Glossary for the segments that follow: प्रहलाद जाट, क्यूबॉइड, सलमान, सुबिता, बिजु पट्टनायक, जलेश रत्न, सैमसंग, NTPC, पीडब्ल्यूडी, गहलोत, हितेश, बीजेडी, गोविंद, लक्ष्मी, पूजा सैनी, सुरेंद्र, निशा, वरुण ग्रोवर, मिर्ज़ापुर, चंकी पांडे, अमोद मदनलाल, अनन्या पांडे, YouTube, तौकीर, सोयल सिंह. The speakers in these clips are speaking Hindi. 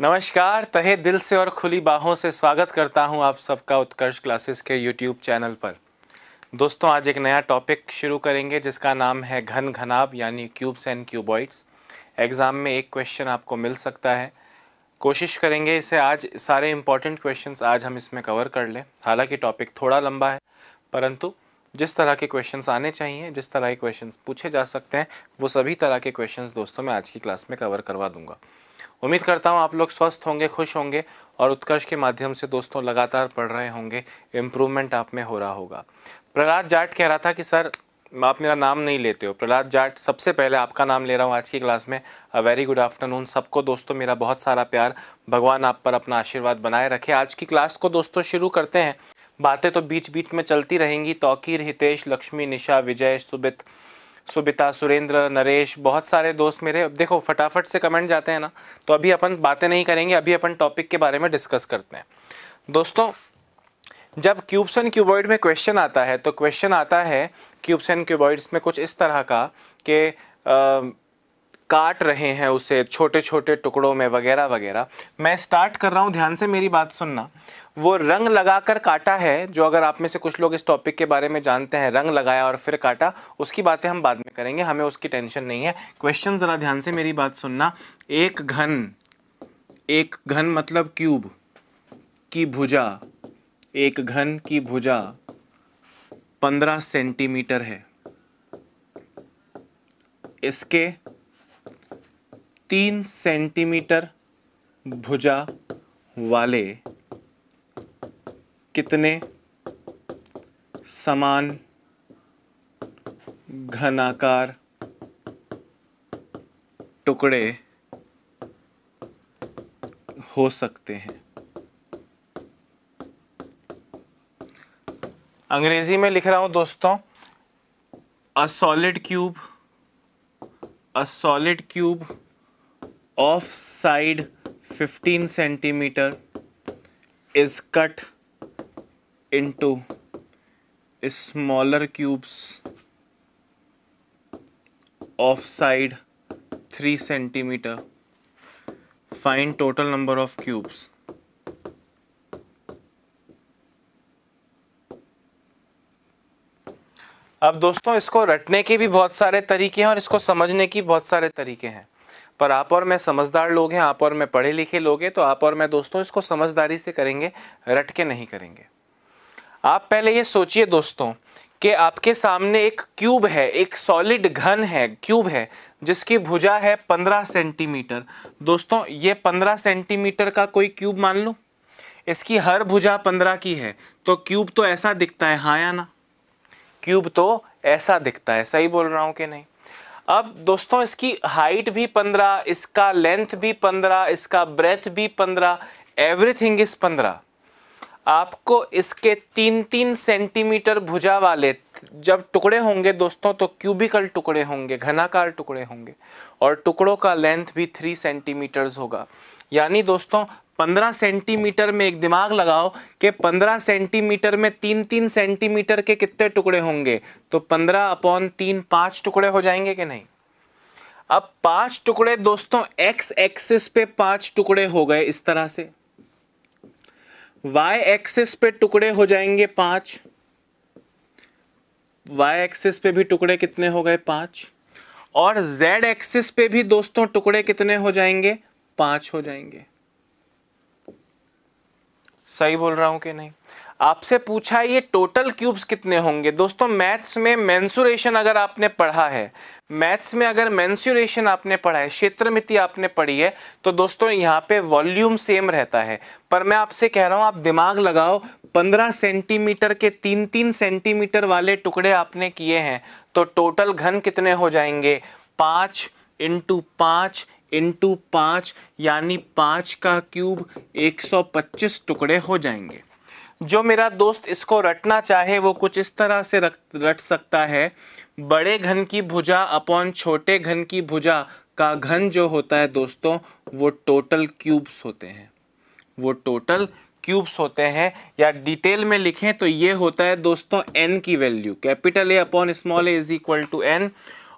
नमस्कार, तहे दिल से और खुली बाहों से स्वागत करता हूं आप सबका उत्कर्ष क्लासेस के YouTube चैनल पर। दोस्तों, आज एक नया टॉपिक शुरू करेंगे जिसका नाम है घन घनाभ यानी क्यूब्स एंड क्यूबॉइड्स। एग्ज़ाम में एक क्वेश्चन आपको मिल सकता है। कोशिश करेंगे इसे आज सारे इम्पॉर्टेंट क्वेश्चंस आज हम इसमें कवर कर लें। हालांकि टॉपिक थोड़ा लंबा है, परंतु जिस तरह के क्वेश्चंस आने चाहिए, जिस तरह के क्वेश्चंस पूछे जा सकते हैं, वो सभी तरह के क्वेश्चंस दोस्तों मैं आज की क्लास में कवर करवा दूंगा। उम्मीद करता हूं आप लोग स्वस्थ होंगे, खुश होंगे और उत्कर्ष के माध्यम से दोस्तों लगातार पढ़ रहे होंगे। इम्प्रूवमेंट आप में हो रहा होगा। प्रहलाद जाट कह रहा था कि सर आप मेरा नाम नहीं लेते हो। प्रहलाद जाट, सबसे पहले आपका नाम ले रहा हूं आज की क्लास में। अ वेरी गुड आफ्टरनून सबको। दोस्तों मेरा बहुत सारा प्यार, भगवान आप पर अपना आशीर्वाद बनाए रखे। आज की क्लास को दोस्तों शुरू करते हैं। बातें तो बीच बीच में चलती रहेंगी। तौकीर, हितेश, लक्ष्मी, निशा, विजय, सुबिता, सुरेंद्र, नरेश, बहुत सारे दोस्त मेरे। अब देखो फटाफट से कमेंट जाते हैं ना, तो अभी अपन बातें नहीं करेंगे, अभी अपन टॉपिक के बारे में डिस्कस करते हैं। दोस्तों जब क्यूब्स एंड क्यूबॉइड में क्वेश्चन आता है तो क्वेश्चन आता है क्यूब्स एंड क्यूबॉइड्स में कुछ इस तरह का कि काट रहे हैं उसे छोटे छोटे टुकड़ों में वगैरह वगैरह। मैं स्टार्ट कर रहा हूँ, ध्यान से मेरी बात सुनना। वो रंग लगाकर काटा है, जो अगर आप में से कुछ लोग इस टॉपिक के बारे में जानते हैं, रंग लगाया और फिर काटा, उसकी बातें हम बाद में करेंगे, हमें उसकी टेंशन नहीं है। क्वेश्चन ज़रा ध्यान से मेरी बात सुनना। एक घन मतलब क्यूब की भुजा, एक घन की भुजा 15 सेंटीमीटर है। इसके 3 सेंटीमीटर भुजा वाले कितने समान घनाकार टुकड़े हो सकते हैं? अंग्रेजी में लिख रहा हूं दोस्तों, a solid cube of side 15 centimetre is cut into smaller cubes of side 3 centimeter. Find total number of cubes. अब दोस्तों इसको रटने के भी बहुत सारे तरीके हैं और इसको समझने की बहुत सारे तरीके हैं, पर आप और मैं समझदार लोग हैं, आप और मैं पढ़े लिखे लोग हैं, तो आप और मैं दोस्तों इसको समझदारी से करेंगे, रट के नहीं करेंगे। आप पहले ये सोचिए दोस्तों कि आपके सामने एक क्यूब है, एक सॉलिड घन है, क्यूब है, जिसकी भुजा है 15 सेंटीमीटर। दोस्तों ये 15 सेंटीमीटर का कोई क्यूब मान लो, इसकी हर भुजा 15 की है, तो क्यूब तो ऐसा दिखता है, हाँ या ना? क्यूब तो ऐसा दिखता है, सही बोल रहा हूँ कि नहीं? अब दोस्तों इसकी हाइट भी 15, इसका लेंथ भी 15, इसका ब्रेथ भी 15, एवरीथिंग इज 15। आपको इसके 3 सेंटीमीटर भुजा वाले जब टुकड़े होंगे दोस्तों तो क्यूबिकल टुकड़े होंगे, घनाकार टुकड़े होंगे, और टुकड़ों का लेंथ भी 3 सेंटीमीटर्स होगा। यानी दोस्तों 15 सेंटीमीटर में एक दिमाग लगाओ कि 15 सेंटीमीटर में 3 सेंटीमीटर के कितने टुकड़े होंगे, तो 15/3 5 टुकड़े हो जाएंगे कि नहीं? अब 5 टुकड़े दोस्तों एक्स एक्सिस पे 5 टुकड़े हो गए इस तरह से, वाई एक्सिस पे टुकड़े हो जाएंगे 5, वाई एक्सिस पे भी टुकड़े कितने हो गए 5, और जेड एक्सिस पे भी दोस्तों टुकड़े कितने हो जाएंगे 5 हो जाएंगे। सही बोल रहा हूं कि नहीं? आपसे पूछा ये टोटल क्यूब्स कितने होंगे। दोस्तों मैथ्स में मेंसुरेशन अगर आपने पढ़ा है, मैथ्स में अगर मेंसुरेशन आपने पढ़ा है, क्षेत्रमिति आपने पढ़ी है, तो दोस्तों यहाँ पे वॉल्यूम सेम रहता है। पर मैं आपसे कह रहा हूँ आप दिमाग लगाओ, 15 सेंटीमीटर के 3 सेंटीमीटर वाले टुकड़े आपने किए हैं, तो टोटल घन कितने हो जाएंगे? 5 × 5 × 5 यानी 5 का क्यूब 125 टुकड़े हो जाएंगे। जो मेरा दोस्त इसको रटना चाहे वो कुछ इस तरह से रट सकता है। बड़े घन की भुजा अपॉन छोटे घन की भुजा का घन जो होता है दोस्तों वो टोटल क्यूब्स होते हैं, वो टोटल क्यूब्स होते हैं। या डिटेल में लिखें तो ये होता है दोस्तों n की value, capital A upon small a is equal to n,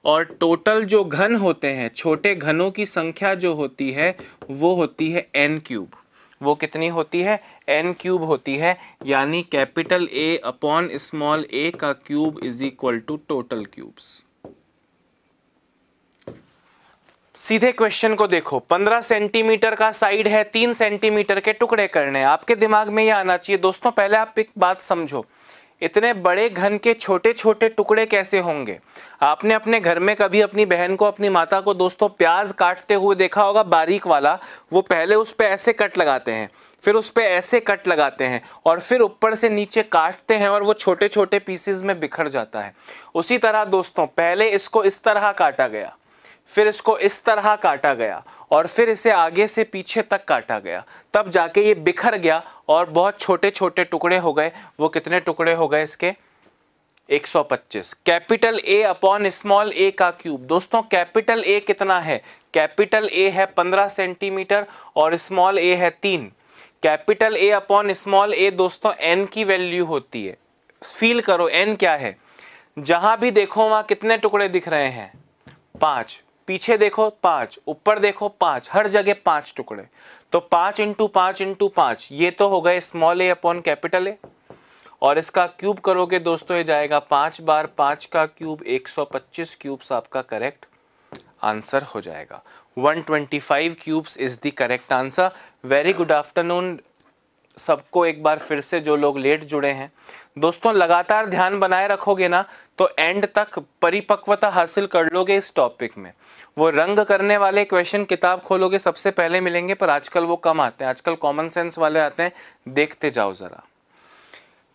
और टोटल जो घन होते हैं, छोटे घनों की संख्या जो होती है वो होती है एन क्यूब। वो कितनी होती है? एन क्यूब होती है, यानी कैपिटल ए अपॉन स्मॉल ए का cube is equal to total cubes. सीधे क्वेश्चन को देखो, 15 सेंटीमीटर का साइड है, 3 सेंटीमीटर के टुकड़े करने। आपके दिमाग में यह आना चाहिए दोस्तों, पहले आप एक बात समझो, इतने बड़े घन के छोटे छोटे टुकड़े कैसे होंगे? आपने अपने घर में कभी अपनी बहन को, अपनी माता को दोस्तों प्याज काटते हुए देखा होगा, बारीक वाला। वो पहले उस पे ऐसे कट लगाते हैं, फिर उस पे ऐसे कट लगाते हैं और फिर ऊपर से नीचे काटते हैं और वो छोटे छोटे पीसेस में बिखर जाता है। उसी तरह दोस्तों, पहले इसको इस तरह काटा गया, फिर इसको इस तरह काटा गया और फिर इसे आगे से पीछे तक काटा गया, तब जाके ये बिखर गया और बहुत छोटे छोटे टुकड़े हो गए। वो कितने टुकड़े हो गए इसके? 125। कैपिटल ए अपॉन स्मॉल ए का क्यूब। दोस्तों कैपिटल ए कितना है? कैपिटल ए है 15 सेंटीमीटर और स्मॉल ए है 3। कैपिटल ए अपॉन स्मॉल ए दोस्तों एन की वैल्यू होती है। फील करो एन क्या है, जहां भी देखो वहां कितने टुकड़े दिख रहे हैं? 5। पीछे देखो 5, ऊपर देखो 5, हर जगह 5 टुकड़े। तो 5 इंटू 5 इंटू 5, ये तो हो गए small A upon capital A. और इसका क्यूब करोगे दोस्तों ये जाएगा 5 बार 5 का क्यूब 125 क्यूब्स आपका करेक्ट आंसर हो जाएगा। 125 cubes is the correct answer. Very good afternoon सबको एक बार फिर से, जो लोग लेट जुड़े हैं दोस्तों। लगातार ध्यान बनाए रखोगे ना तो एंड तक परिपक्वता हासिल कर लोगे इस टॉपिक में। वो रंग करने वाले क्वेश्चन किताब खोलोगे सबसे पहले मिलेंगे, पर आजकल वो कम आते हैं, आजकल कॉमन सेंस वाले आते हैं। देखते जाओ जरा,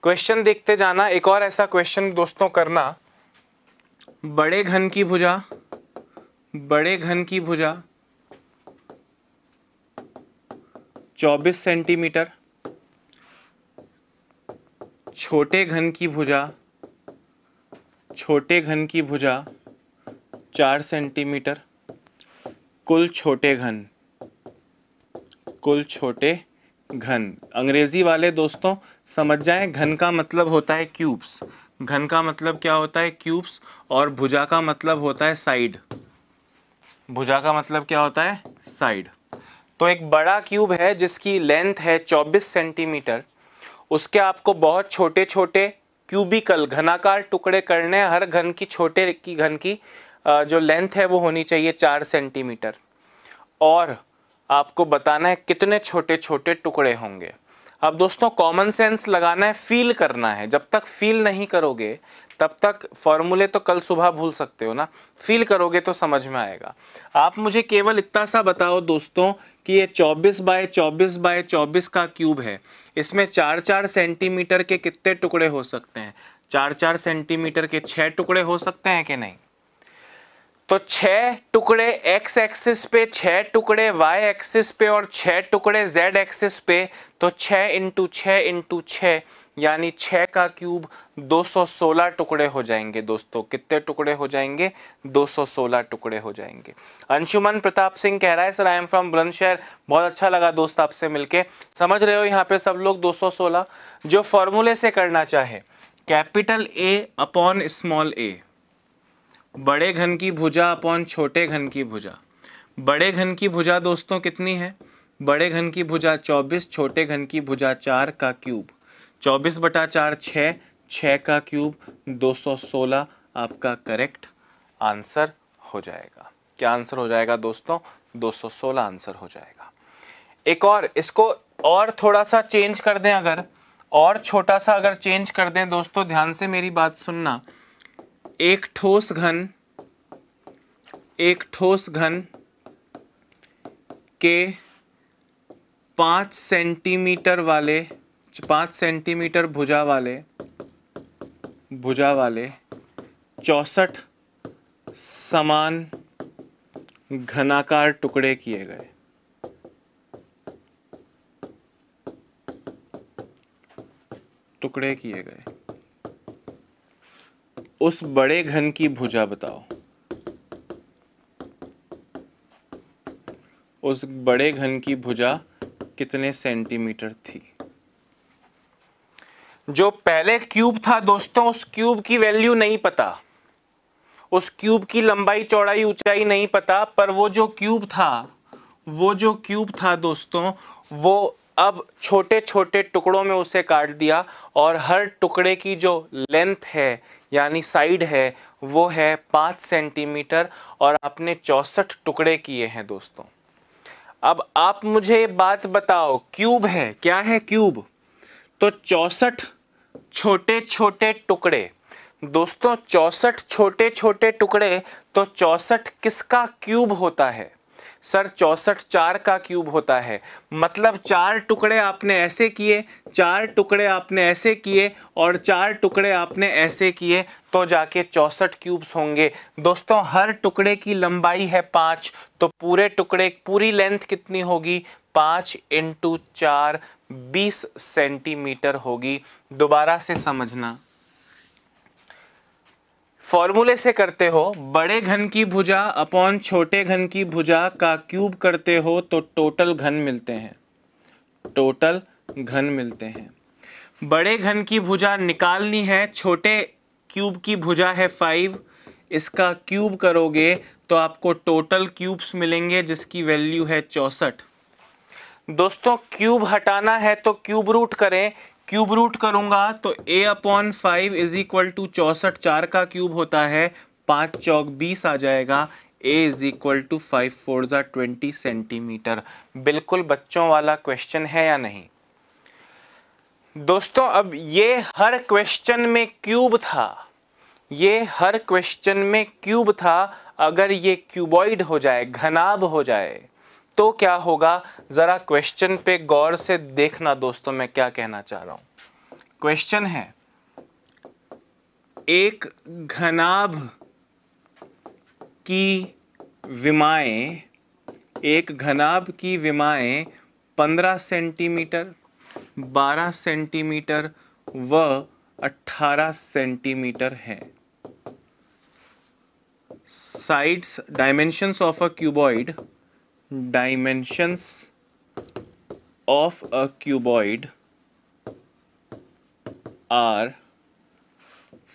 क्वेश्चन देखते जाना। एक और ऐसा क्वेश्चन दोस्तों करना, बड़े घन की भुजा, बड़े घन की भुजा 24 सेंटीमीटर, छोटे घन की भुजा, छोटे घन की भुजा 4 सेंटीमीटर, कुल छोटे घन, कुल छोटे घन। अंग्रेजी वाले दोस्तों समझ जाएं, घन का मतलब होता है क्यूब्स, घन का मतलब क्या होता है? क्यूब्स। और भुजा का मतलब होता है साइड, भुजा का मतलब क्या होता है? साइड। तो एक बड़ा क्यूब है जिसकी लेंथ है 24 सेंटीमीटर, उसके आपको बहुत छोटे छोटे क्यूबिकल घनाकार टुकड़े करने हैं। हर घन की छोटे की घन की जो लेंथ है वो होनी चाहिए 4 सेंटीमीटर, और आपको बताना है कितने छोटे छोटे टुकड़े होंगे। अब दोस्तों कॉमन सेंस लगाना है, फील करना है। जब तक फील नहीं करोगे तब तक फॉर्मूले तो कल सुबह भूल सकते हो ना, फील करोगे तो समझ में आएगा। आप मुझे केवल इतना सा बताओ दोस्तों कि ये 24 बाय 24 बाय 24 का क्यूब है, इसमें 4-4 सेंटीमीटर के कितने टुकड़े हो सकते हैं? 4-4 सेंटीमीटर के 6 टुकड़े हो सकते हैं कि नहीं? तो 6 टुकड़े x एक्सिस पे, 6 टुकड़े y एक्सिस पे और 6 टुकड़े z एक्सिस पे। तो 6 इंटू 6 इंटू 6 यानी 6 का क्यूब 216 टुकड़े हो जाएंगे दोस्तों। कितने टुकड़े हो जाएंगे? 216 टुकड़े हो जाएंगे। अंशुमन प्रताप सिंह कह रहा है sir I am from Bulandshahr, बहुत अच्छा लगा दोस्त आपसे मिलके। समझ रहे हो यहाँ पे सब लोग 216 जो फॉर्मूले से करना चाहे, कैपिटल ए अपॉन स्मॉल ए, बड़े घन की भुजा अपॉन छोटे घन की भुजा। बड़े घन की भुजा दोस्तों कितनी है? बड़े घन की भुजा 24, छोटे घन की भुजा 4 का क्यूब। 24 बटा 4 6, 6 का क्यूब 216 आपका करेक्ट आंसर हो जाएगा। क्या आंसर हो जाएगा दोस्तों? 216 आंसर हो जाएगा। एक और, इसको और थोड़ा सा चेंज कर दें, अगर और छोटा सा अगर चेंज कर दें दोस्तों, ध्यान से मेरी बात सुनना। एक ठोस घन, एक ठोस घन के 5 सेंटीमीटर वाले, 5 सेंटीमीटर भुजा वाले 64 समान घनाकार टुकड़े किए गए। उस बड़े घन की भुजा बताओ, उस बड़े घन की भुजा कितने सेंटीमीटर थी? जो पहले क्यूब था दोस्तों, उस क्यूब की वैल्यू नहीं पता, उस क्यूब की लंबाई चौड़ाई ऊंचाई नहीं पता, पर वो जो क्यूब था दोस्तों, वो अब छोटे छोटे टुकड़ों में उसे काट दिया और हर टुकड़े की जो लेंथ है यानी साइड है वो है 5 सेंटीमीटर और आपने 64 टुकड़े किए हैं दोस्तों। अब आप मुझे ये बात बताओ, क्यूब है, क्या है क्यूब, तो 64 छोटे छोटे टुकड़े दोस्तों, 64 छोटे छोटे टुकड़े, तो 64 किसका क्यूब होता है सर? 64 4 का क्यूब होता है। मतलब 4 टुकड़े आपने ऐसे किए, 4 टुकड़े आपने ऐसे किए और 4 टुकड़े आपने ऐसे किए, तो जाके 64 क्यूब्स होंगे दोस्तों। हर टुकड़े की लंबाई है 5, तो पूरे टुकड़े पूरी लेंथ कितनी होगी? 5 × 4 20 सेंटीमीटर होगी। दोबारा से समझना, फॉर्मूले से करते हो, बड़े घन की भुजा अपॉन छोटे घन की भुजा का क्यूब करते हो तो टोटल घन मिलते हैं, टोटल घन मिलते हैं। बड़े घन की भुजा निकालनी है, छोटे क्यूब की भुजा है 5, इसका क्यूब करोगे तो आपको टोटल क्यूब्स मिलेंगे जिसकी वैल्यू है 64 दोस्तों। क्यूब हटाना है तो क्यूब रूट करें, क्यूब रूट करूंगा तो a/5 = 64, 4 का क्यूब होता है, 5 × 4 = 20 आ जाएगा, a = 5×4 = 20 सेंटीमीटर। बिल्कुल बच्चों वाला क्वेश्चन है या नहीं दोस्तों? अब ये हर क्वेश्चन में क्यूब था, ये हर क्वेश्चन में क्यूब था। अगर ये क्यूबॉइड हो जाए, घनाभ हो जाए तो क्या होगा? ज़रा क्वेश्चन पे गौर से देखना दोस्तों, मैं क्या कहना चाह रहा हूँ। क्वेश्चन है, एक घनाभ की विमाएं 15 सेंटीमीटर, 12 सेंटीमीटर व 18 सेंटीमीटर हैं। Sides, dimensions of a क्यूबॉइड, dimensions of a क्यूबॉइड are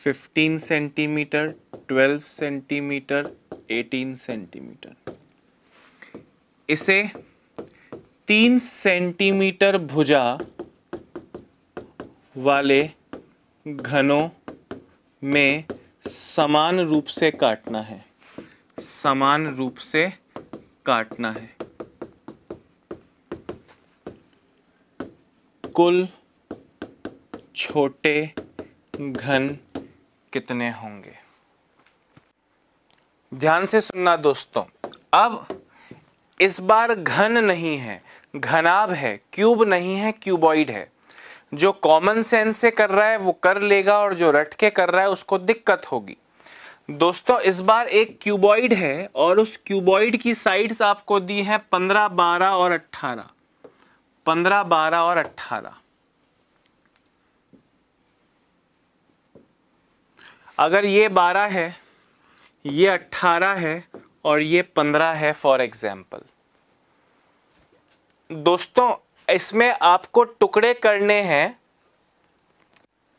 15 centimetre, 12 centimetre, 18 centimetre. इसे 3 सेंटीमीटर भुजा वाले घनों में समान रूप से काटना है, समान रूप से काटना है। कुल छोटे घन कितने होंगे? ध्यान से सुनना दोस्तों, अब इस बार घन नहीं है, घनाभ है, क्यूब नहीं है, क्यूबॉइड है। जो कॉमन सेंस से कर रहा है वो कर लेगा और जो रट के कर रहा है उसको दिक्कत होगी दोस्तों। इस बार एक क्यूबॉइड है और उस क्यूबॉइड की साइड्स आपको दी हैं 15, 12 और 18, 15, 12 और 18। अगर ये 12 है, ये 18 है और ये 15 है फॉर एग्जाम्पल दोस्तों। इसमें आपको टुकड़े करने हैं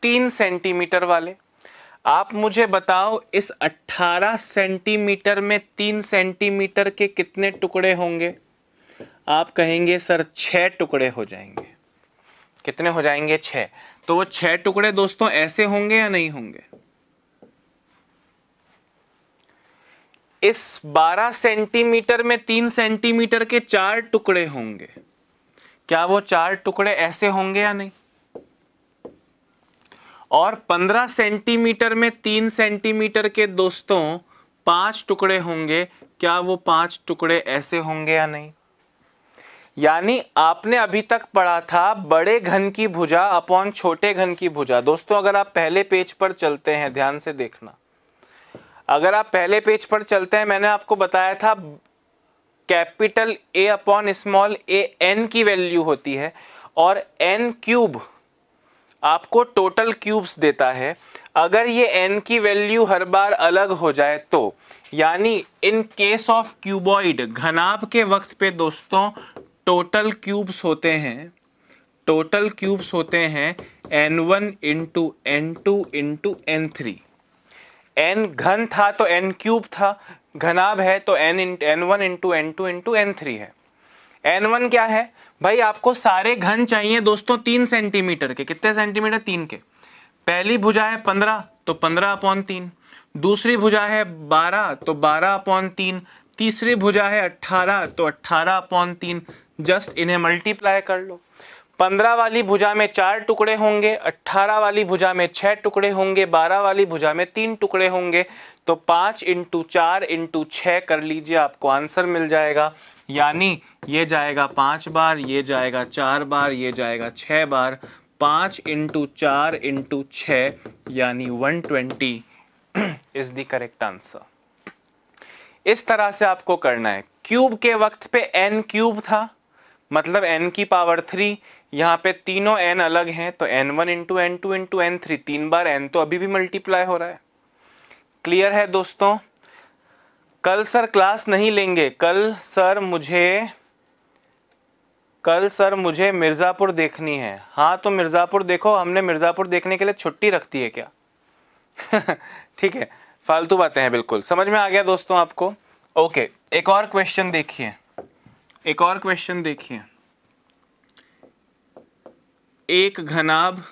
3 सेंटीमीटर वाले। आप मुझे बताओ, इस 18 सेंटीमीटर में 3 सेंटीमीटर के कितने टुकड़े होंगे? आप कहेंगे सर 6 टुकड़े हो जाएंगे। कितने हो जाएंगे? 6। तो वो 6 टुकड़े दोस्तों ऐसे होंगे या नहीं होंगे? इस 12 सेंटीमीटर में 3 सेंटीमीटर के 4 टुकड़े होंगे। क्या वो 4 टुकड़े ऐसे होंगे या नहीं? और 15 सेंटीमीटर में 3 सेंटीमीटर के दोस्तों 5 टुकड़े होंगे। क्या वो 5 टुकड़े ऐसे होंगे या नहीं? यानी आपने अभी तक पढ़ा था बड़े घन की भुजा अपॉन छोटे घन की भुजा। दोस्तों अगर आप पहले पेज पर चलते हैं, ध्यान से देखना, अगर आप पहले पेज पर चलते हैं, मैंने आपको बताया था कैपिटल A/a n की वैल्यू होती है और n क्यूब आपको टोटल क्यूब्स देता है। अगर ये n की वैल्यू हर बार अलग हो जाए तो, यानी इन केस ऑफ क्यूबॉइड, घनाभ के वक्त पे दोस्तों टोटल क्यूब्स होते हैं, टोटल क्यूब्स होते हैं n1 × n2 × n3। एन घन था तो एन क्यूब था, घनाभ है तो एन1 इंटू एन2 इंटू एन3 है। एन1 क्या है भाई, आपको सारे घन चाहिए दोस्तों 3 सेंटीमीटर के। कितने सेंटीमीटर? 3 के। पहली भुजा है 15 तो 15/3, दूसरी भुजा है 12 तो 12/3, तीसरी भुजा है 18 तो 18/3। जस्ट इन्हें मल्टीप्लाई कर लो। 15 वाली भुजा में 4 टुकड़े होंगे, 18 वाली भुजा में 6 टुकड़े होंगे, 12 वाली भुजा में 3 टुकड़े होंगे, तो 5 × 4 × 6 कर लीजिए, आपको आंसर मिल जाएगा। यानी ये जाएगा 5 बार, ये जाएगा 4 बार, ये जाएगा 6 बार। 5 × 4 × 6 यानी 120 इज द करेक्ट आंसर। इस तरह से आपको करना है। क्यूब के वक्त पे एन क्यूब था मतलब n की पावर 3, यहाँ पे तीनों n अलग हैं तो n1 × n2 × n3, 3 बार n तो अभी भी मल्टीप्लाई हो रहा है। क्लियर है दोस्तों? कल सर क्लास नहीं लेंगे, कल सर मुझे मिर्ज़ापुर देखनी है। हाँ तो मिर्ज़ापुर देखो, हमने मिर्ज़ापुर देखने के लिए छुट्टी रखती है क्या? ठीक है, फालतू बातें हैं। बिल्कुल समझ में आ गया दोस्तों आपको? ओके, एक और क्वेश्चन देखिए। एक घनाभ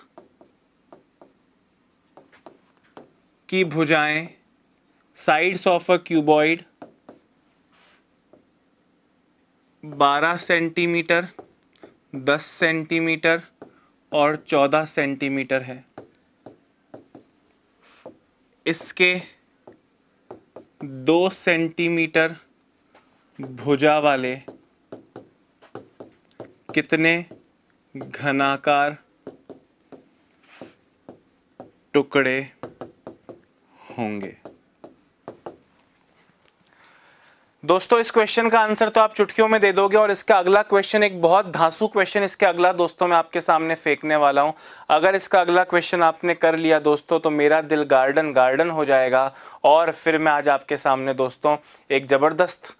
की भुजाएं sides of a क्यूबॉइड 12 centimetre, 10 centimetre और 14 सेंटीमीटर है। इसके 2 सेंटीमीटर भुजा वाले कितने घनाकार टुकड़े होंगे? दोस्तों इस क्वेश्चन का आंसर तो आप चुटकियों में दे दोगे, और इसका अगला क्वेश्चन एक बहुत धांसू क्वेश्चन इसके अगला दोस्तों मैं आपके सामने फेंकने वाला हूं। अगर इसका अगला क्वेश्चन आपने कर लिया दोस्तों तो मेरा दिल गार्डन गार्डन हो जाएगा। और फिर मैं आज आपके सामने दोस्तों एक ज़बरदस्त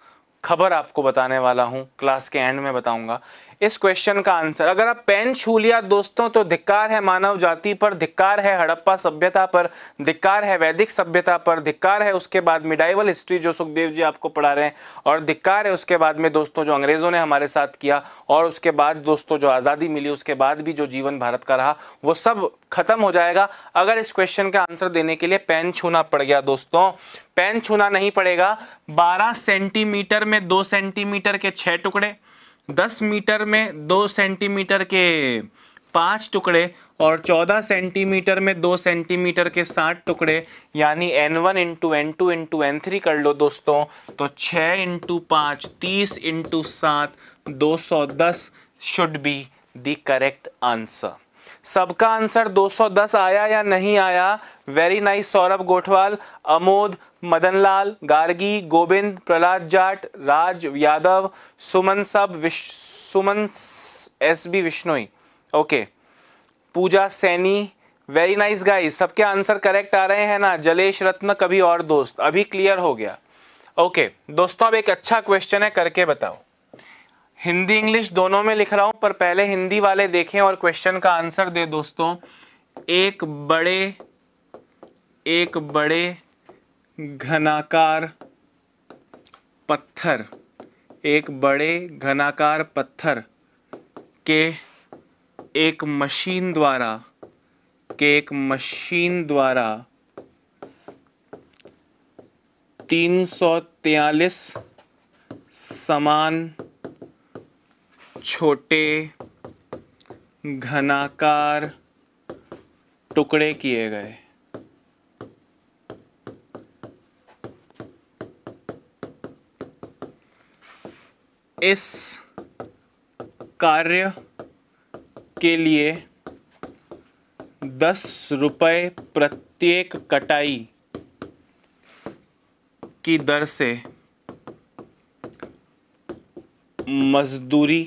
खबर आपको बताने वाला हूं, क्लास के एंड में बताऊंगा। इस क्वेश्चन का आंसर, अगर आप पेन छू लिया दोस्तों तो धिक्कार है मानव जाति पर, धिक्कार है हड़प्पा सभ्यता पर, धिक्कार है वैदिक सभ्यता पर, धिक्कार है उसके बाद मिडाइवल हिस्ट्री जो सुखदेव जी आपको पढ़ा रहे हैं, और धिक्कार है उसके बाद में दोस्तों जो अंग्रेज़ों ने हमारे साथ किया, और उसके बाद दोस्तों जो आज़ादी मिली उसके बाद भी जो जीवन भारत का रहा, वो सब खत्म हो जाएगा अगर इस क्वेश्चन का आंसर देने के लिए पेन छूना पड़ गया। दोस्तों पेन छूना नहीं पड़ेगा। 12 सेंटीमीटर में 2 सेंटीमीटर के 6 टुकड़े, 10 मीटर में 2 सेंटीमीटर के 5 टुकड़े और 14 सेंटीमीटर में 2 सेंटीमीटर के 7 टुकड़े, यानी n1 × n2 × n3 कर लो दोस्तों, तो 6 × 5, 30 × 7, 210 should be the correct answer. सबका आंसर 210 आया या नहीं आया? वेरी नाइस सौरभ गोठवाल, अमोद मदनलाल, गार्गी, गोविंद, प्रहलाद जाट, राज यादव, सुमन सब, Vishwa Suman, SB Bishnoi, okay, पूजा सैनी, very nice guys, सबके आंसर करेक्ट आ रहे हैं ना। जलेश रत्न, कभी और दोस्त, अभी क्लियर हो गया। ओके दोस्तों, अब एक अच्छा क्वेश्चन है, करके बताओ। हिंदी इंग्लिश दोनों में लिख रहा हूं, पर पहले हिंदी वाले देखें और क्वेश्चन का आंसर दे दोस्तों। एक बड़े घनाकार पत्थर, के एक मशीन द्वारा 343 समान छोटे घनाकार टुकड़े किए गए। इस कार्य के लिए 10 रुपये प्रत्येक कटाई की दर से मजदूरी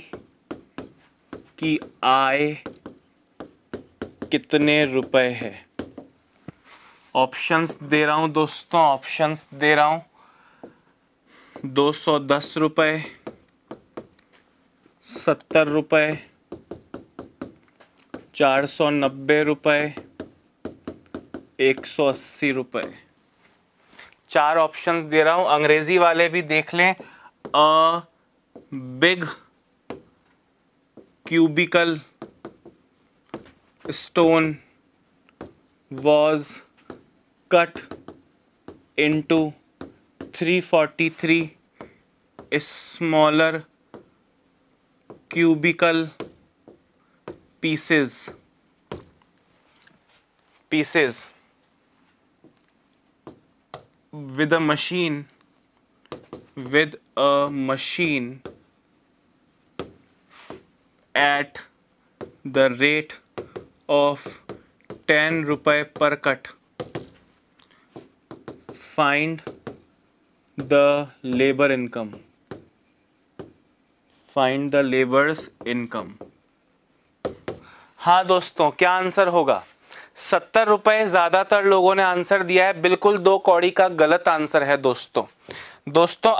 की आय कितने रुपए है? ऑप्शंस दे रहा हूं दोस्तों, 210 रुपए, 70 रुपए, 490 रुपए, 180 रुपए। चार ऑप्शंस दे रहा हूँ, अंग्रेजी वाले भी देख लें। A big cubical stone was cut into 343 smaller cubical pieces with a machine at the rate of 10 rupees per cut. Find the labor's income. हाँ दोस्तों, क्या आंसर होगा? 70 रुपये ज़्यादातर लोगों ने आंसर दिया है। बिल्कुल 2 कौड़ी का गलत आंसर है दोस्तों।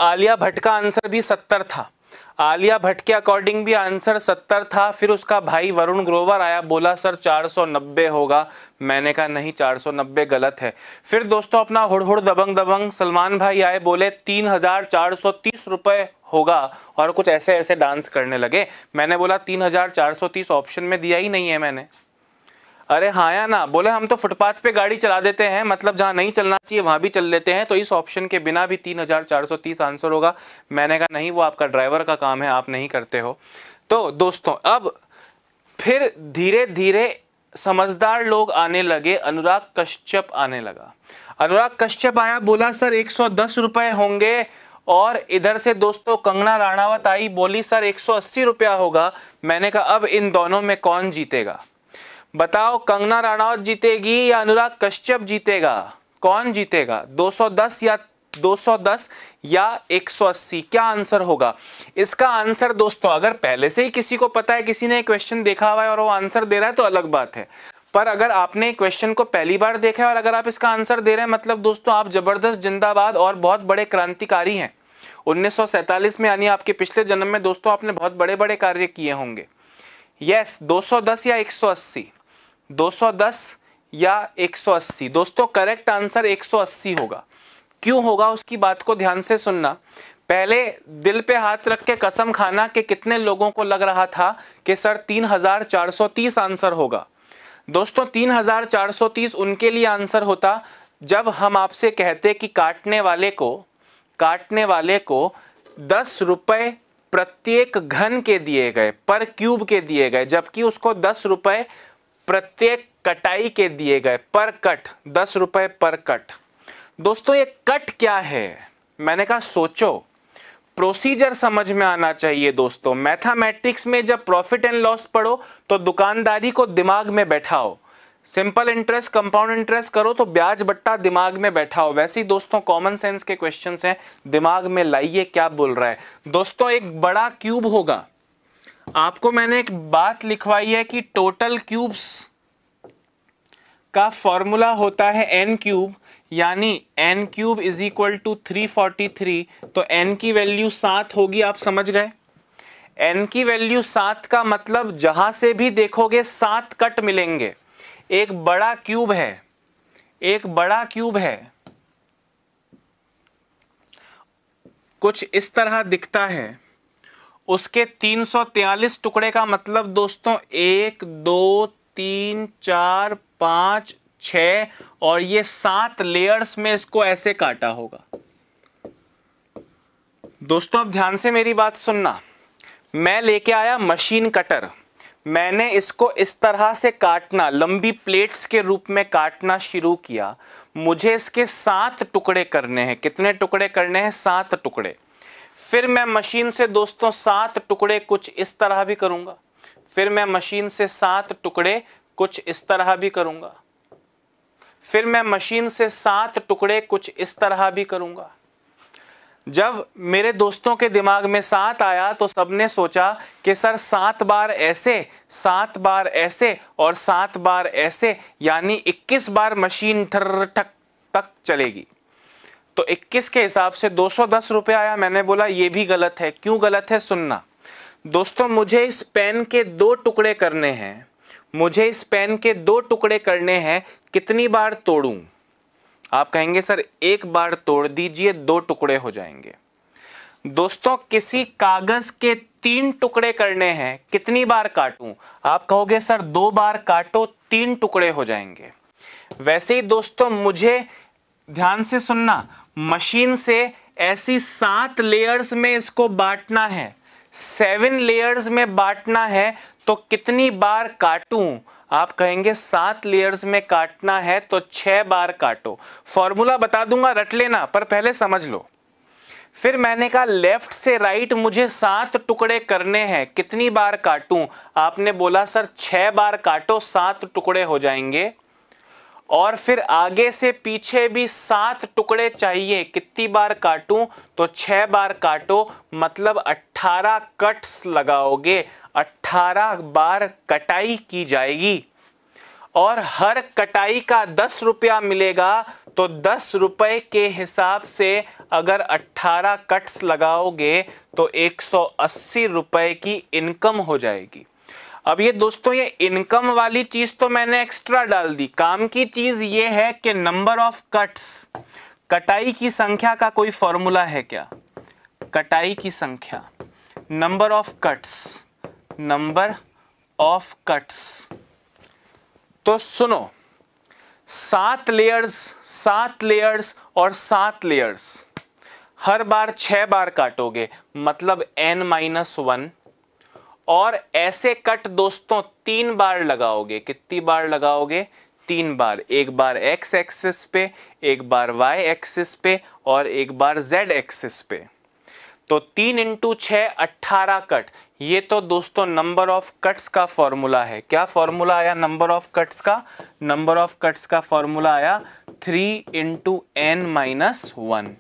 आलिया भट्ट का आंसर भी 70 था। आलिया भट्ट के अकॉर्डिंग भी आंसर 70 था। फिर उसका भाई वरुण ग्रोवर आया, बोला सर 490 होगा। मैंने कहा नहीं, 490 गलत है। फिर दोस्तों अपना हुड़हुड़ दबंग दबंग सलमान भाई आए, बोले 3,430 रुपये होगा और कुछ ऐसे ऐसे डांस करने लगे। मैंने बोला 3,430 ऑप्शन में दिया ही नहीं है मैंने। अरे हाँ या ना? बोले हम तो फुटपाथ पे गाड़ी चला देते हैं, मतलब जहाँ नहीं चलना चाहिए वहाँ भी चल लेते हैं, तो इस ऑप्शन के बिना भी 3,430 आंसर होगा। मैंने कहा नहीं, वो आपका ड्राइवर का काम है, आप नहीं करते हो। तो दोस्तों अब फिर धीरे धीरे समझदार लोग आने लगे। अनुराग कश्यप आने लगा। अनुराग कश्यप आया, बोला सर 110 रुपये होंगे। और इधर से दोस्तों कंगना राणावत आई, बोली सर 180 रुपया होगा। मैंने कहा अब इन दोनों में कौन जीतेगा? बताओ, कंगना राणावत जीतेगी या अनुराग कश्यप जीतेगा? कौन जीतेगा? 210 या 180 क्या आंसर होगा इसका? आंसर दोस्तों अगर पहले से ही किसी को पता है, किसी ने एक क्वेश्चन देखा हुआ है और वो आंसर दे रहा है तो अलग बात है, पर अगर आपने क्वेश्चन को पहली बार देखा है और अगर आप इसका आंसर दे रहे हैं, मतलब दोस्तों आप जबरदस्त जिंदाबाद और बहुत बड़े क्रांतिकारी हैं। 1947 में, यानी आपके पिछले जन्म में दोस्तों आपने बहुत बड़े बड़े कार्य किए होंगे। यस, 210 या 180? 210 या 180 दोस्तों, करेक्ट आंसर 180 होगा। क्यों होगा उसकी बात को ध्यान से सुनना। पहले दिल पे हाथ रख के कसम खाना कि कितने लोगों को लग रहा था कि सर 3,430 आंसर होगा। दोस्तों 3,430 उनके लिए आंसर होता जब हम आपसे कहते कि काटने वाले को 10 रुपये प्रत्येक घन के दिए गए, पर क्यूब के दिए गए, जबकि उसको 10 रुपये प्रत्येक कटाई के दिए गए, पर कट। 10 रुपये पर कट। दोस्तों ये कट क्या है? मैंने कहा सोचो, प्रोसीजर समझ में आना चाहिए। दोस्तों मैथमेटिक्स में जब प्रॉफिट एंड लॉस पढ़ो तो दुकानदारी को दिमाग में बैठाओ, सिंपल इंटरेस्ट कंपाउंड इंटरेस्ट करो तो ब्याज बट्टा दिमाग में बैठाओ। वैसे ही दोस्तों कॉमन सेंस के क्वेश्चंस हैं, दिमाग में लाइए क्या बोल रहा है। दोस्तों एक बड़ा क्यूब होगा। आपको मैंने एक बात लिखवाई है कि टोटल क्यूब्स का फॉर्मूला होता है एन क्यूब, यानी N cube is equal to 343, तो एन की वैल्यू 7 होगी। आप समझ गए? एन की वैल्यू 7 का मतलब जहां से भी देखोगे 7 कट मिलेंगे। एक बड़ा क्यूब है, कुछ इस तरह दिखता है। उसके 343 टुकड़े का मतलब दोस्तों 1 2 3 4 5 6 और ये 7 लेयर्स में इसको ऐसे काटा होगा। दोस्तों अब ध्यान से मेरी बात सुनना। मैं लेके आया मशीन कटर, मैंने इसको इस तरह से काटना, लंबी प्लेट्स के रूप में काटना शुरू किया। मुझे इसके 7 टुकड़े करने हैं। कितने टुकड़े करने हैं? 7 टुकड़े। फिर मैं मशीन से दोस्तों 7 टुकड़े कुछ इस तरह भी करूँगा। फिर मैं मशीन से सात टुकड़े कुछ इस तरह भी करूँगा। जब मेरे दोस्तों के दिमाग में 7 आया तो सबने सोचा कि सर 7 बार ऐसे और 7 बार ऐसे, यानी 21 बार मशीन थर ठक तक चलेगी। तो 21 के हिसाब से 210 रुपये आया। मैंने बोला ये भी गलत है। क्यों गलत है सुनना दोस्तों। मुझे इस पेन के 2 टुकड़े करने हैं। कितनी बार तोड़ूं? आप कहेंगे सर एक बार तोड़ दीजिए, दो टुकड़े हो जाएंगे। दोस्तों किसी कागज के तीन टुकड़े करने हैं, कितनी बार काटूं? आप कहोगे सर दो बार काटो, तीन टुकड़े हो जाएंगे। वैसे ही दोस्तों मुझे ध्यान से सुनना, मशीन से ऐसी 7 लेयर्स में इसको बांटना है, 7 लेयर्स में बांटना है, तो कितनी बार काटूं? आप कहेंगे 7 लेयर्स में काटना है तो 6 बार काटो। फॉर्मूला बता दूंगा, रट लेना, पर पहले समझ लो। फिर मैंने कहा लेफ्ट से राइट मुझे 7 टुकड़े करने हैं, कितनी बार काटूं? आपने बोला सर 6 बार काटो, 7 टुकड़े हो जाएंगे। और फिर आगे से पीछे भी 7 टुकड़े चाहिए, कितनी बार काटूं? तो 6 बार काटो, मतलब 18 कट्स लगाओगे, 18 बार कटाई की जाएगी और हर कटाई का 10 रुपया मिलेगा। तो 10 रुपए के हिसाब से अगर 18 कट्स लगाओगे तो 180 रुपए की इनकम हो जाएगी। अब ये दोस्तों ये इनकम वाली चीज़ तो मैंने एक्स्ट्रा डाल दी, काम की चीज़ ये है कि नंबर ऑफ कट्स, कटाई की संख्या का कोई फॉर्मूला है क्या? कटाई की संख्या, number of cuts, number of cuts. तो सुनो 7 लेयर्स, 7 लेयर्स और 7 लेयर्स, हर बार 6 बार काटोगे, मतलब n-1। और ऐसे कट दोस्तों 3 बार लगाओगे, कितनी बार लगाओगे? 3 बार, एक बार x एक्सिस पे, एक बार y एक्सिस पे और एक बार z एक्सिस पे। तो 3 × 6 18 कट। ये तो दोस्तों नंबर ऑफ कट्स का फॉर्मूला है। क्या फॉर्मूला आया नंबर ऑफ कट्स का? नंबर ऑफ कट्स का फॉर्मूला आया 3 × n-1।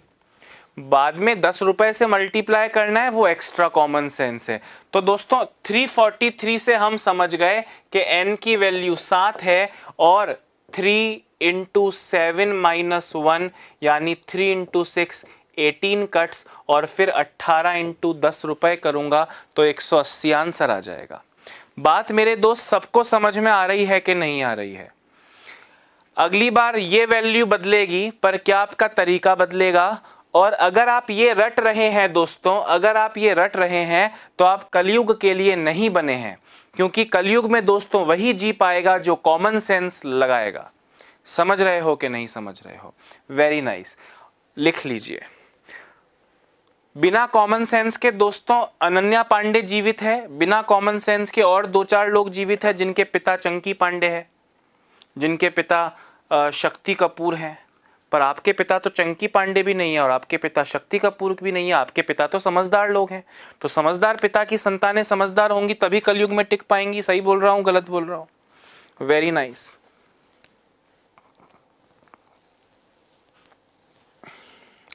बाद में 10 रुपए से मल्टीप्लाई करना है, वो एक्स्ट्रा कॉमन सेंस है। तो दोस्तों 343 से हम समझ गए कि n की वैल्यू 7 है और 3 × 7-1 यानी 3 × 6 18 कट्स और फिर 18 × 10 रुपए करूंगा तो 180 आंसर आ जाएगा। बात मेरे दोस्त सबको समझ में आ रही है कि नहीं आ रही है? अगली बार ये वैल्यू बदलेगी, पर क्या आपका तरीका बदलेगा? और अगर आप ये रट रहे हैं दोस्तों, अगर आप ये रट रहे हैं तो आप कलयुग के लिए नहीं बने हैं, क्योंकि कलयुग में दोस्तों वही जी पाएगा जो कॉमन सेंस लगाएगा। समझ रहे हो कि नहीं समझ रहे हो? वेरी नाइस, लिख लीजिए। बिना कॉमन सेंस के दोस्तों अनन्या पांडे जीवित है, बिना कॉमन सेंस के और 2-4 लोग जीवित हैं जिनके पिता चंकी पांडे हैं, जिनके पिता शक्ति कपूर हैं, पर आपके पिता तो चंकी पांडे भी नहीं है और आपके पिता शक्ति कपूर भी नहीं है। आपके पिता तो समझदार लोग हैं, तो समझदार पिता की संतानें समझदार होंगी तभी कलयुग में टिक पाएंगी। सही बोल रहा हूँ, गलत बोल रहा हूँ? Very nice.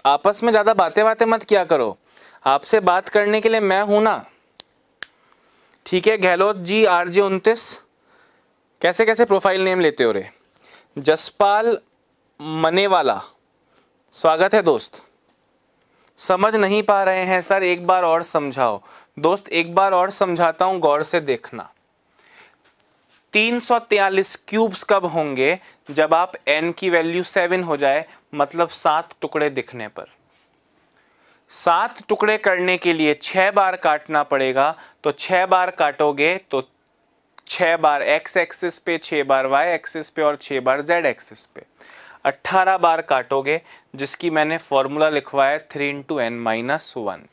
आपस में ज़्यादा बातें मत किया करो, आपसे बात करने के लिए मैं हूं ना, ठीक है? गहलोत जी, RJ 29, कैसे कैसे प्रोफाइल नेम लेते हो रे? जसपाल मनेवाला, स्वागत है दोस्त। समझ नहीं पा रहे हैं सर, एक बार और समझाओ। दोस्त एक बार और समझाता हूं, गौर से देखना। 343 क्यूब्स कब होंगे? जब आप n की वैल्यू 7 हो जाए, मतलब 7 टुकड़े दिखने पर। 7 टुकड़े करने के लिए 6 बार काटना पड़ेगा, तो 6 बार काटोगे तो 6 बार x एक्सिस पे, 6 बार y एक्सिस पे और 6 बार z एक्सिस पे। 18 बार काटोगे, जिसकी मैंने फॉर्मूला लिखवाया है 3 × n-1।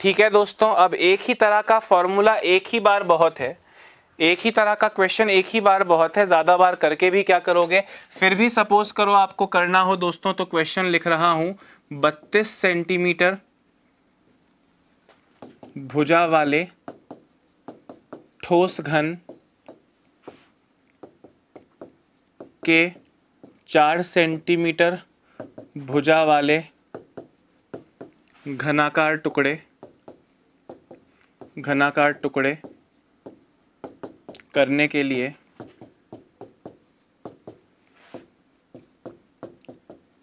ठीक है दोस्तों, अब एक ही तरह का फॉर्मूला एक ही बार बहुत है, एक ही तरह का क्वेश्चन एक ही बार बहुत है। ज़्यादा बार करके भी क्या करोगे? फिर भी सपोज करो आपको करना हो दोस्तों, तो क्वेश्चन लिख रहा हूं, 32 सेंटीमीटर भुजा वाले ठोस घन के 4 सेंटीमीटर भुजा वाले घनाकार टुकड़े करने के लिए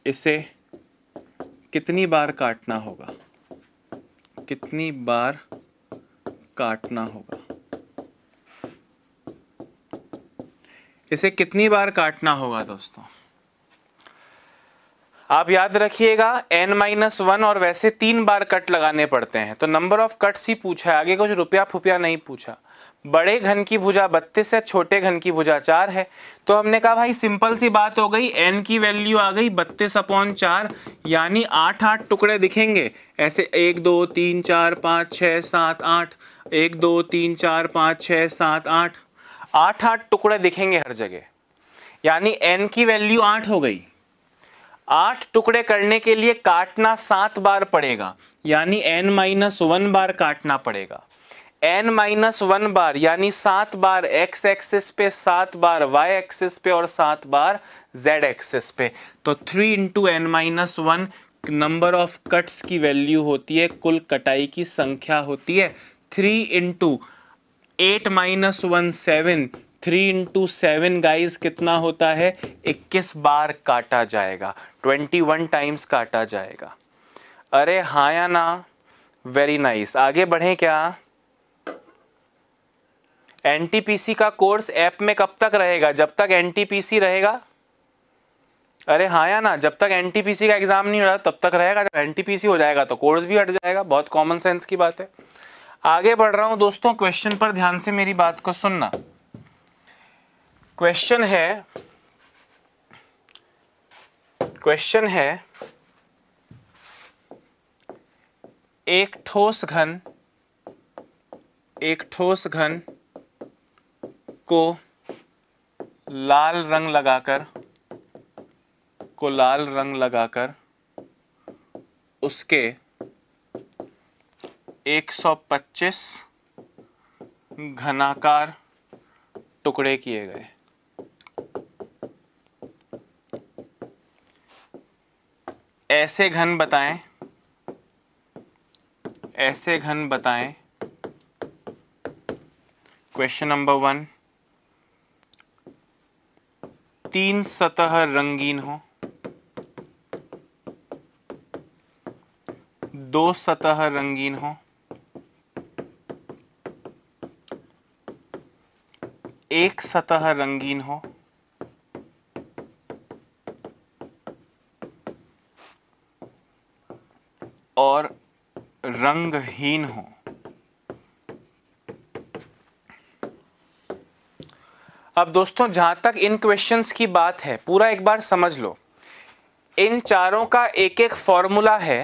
इसे कितनी बार काटना होगा? कितनी बार काटना होगा? इसे कितनी बार काटना होगा दोस्तों? आप याद रखिएगा n-1 और वैसे 3 बार कट लगाने पड़ते हैं, तो नंबर ऑफ कट्स ही पूछा है, आगे कुछ रुपया फुपया नहीं पूछा। बड़े घन की भुजा 32 है, छोटे घन की भुजा 4 है, तो हमने कहा भाई सिंपल सी बात हो गई, n की वैल्यू आ गई 32/4 यानी 8 टुकड़े दिखेंगे ऐसे 1 2 3 4 5 6 7 8 1 2 3 4 5 6 7 8 8 टुकड़े दिखेंगे हर जगह, यानी n की वैल्यू 8 हो गई। 8 टुकड़े करने के लिए काटना 7 बार पड़ेगा यानी n-1 बार काटना पड़ेगा। n-1 बार यानी 7 बार x एक्सिस पे, 7 बार y एक्सिस पे और 7 बार z एक्सिस पे। तो 3 × n-1 नंबर ऑफ कट्स की वैल्यू होती है, कुल कटाई की संख्या होती है। 3 × 8-1 7, 3 × 7 गाइज कितना होता है 21 बार काटा जाएगा, 21 टाइम्स काटा जाएगा। अरे हाँ या ना, वेरी नाइस। आगे बढ़ें क्या? एनटीपीसी का कोर्स ऐप में कब तक रहेगा? जब तक एनटीपीसी रहेगा। अरे हाँ या ना, जब तक एनटीपीसी का एग्जाम नहीं हो रहा तब तक रहेगा, जब एनटीपीसी हो जाएगा तो कोर्स भी हट जाएगा, बहुत कॉमन सेंस की बात है। आगे बढ़ रहा हूँ दोस्तों, क्वेश्चन पर ध्यान से मेरी बात को सुनना। क्वेश्चन है एक ठोस घन को लाल रंग लगाकर उसके 125 घनाकार टुकड़े किए गए। ऐसे घन बताएं। क्वेश्चन नंबर 1, 3 सतह रंगीन हो, 2 सतह रंगीन हो, 1 सतह रंगीन हो, 1 रंगहीन हो। अब दोस्तों जहां तक इन क्वेश्चंस की बात है, पूरा एक बार समझ लो। इन चारों का एक फॉर्मूला है,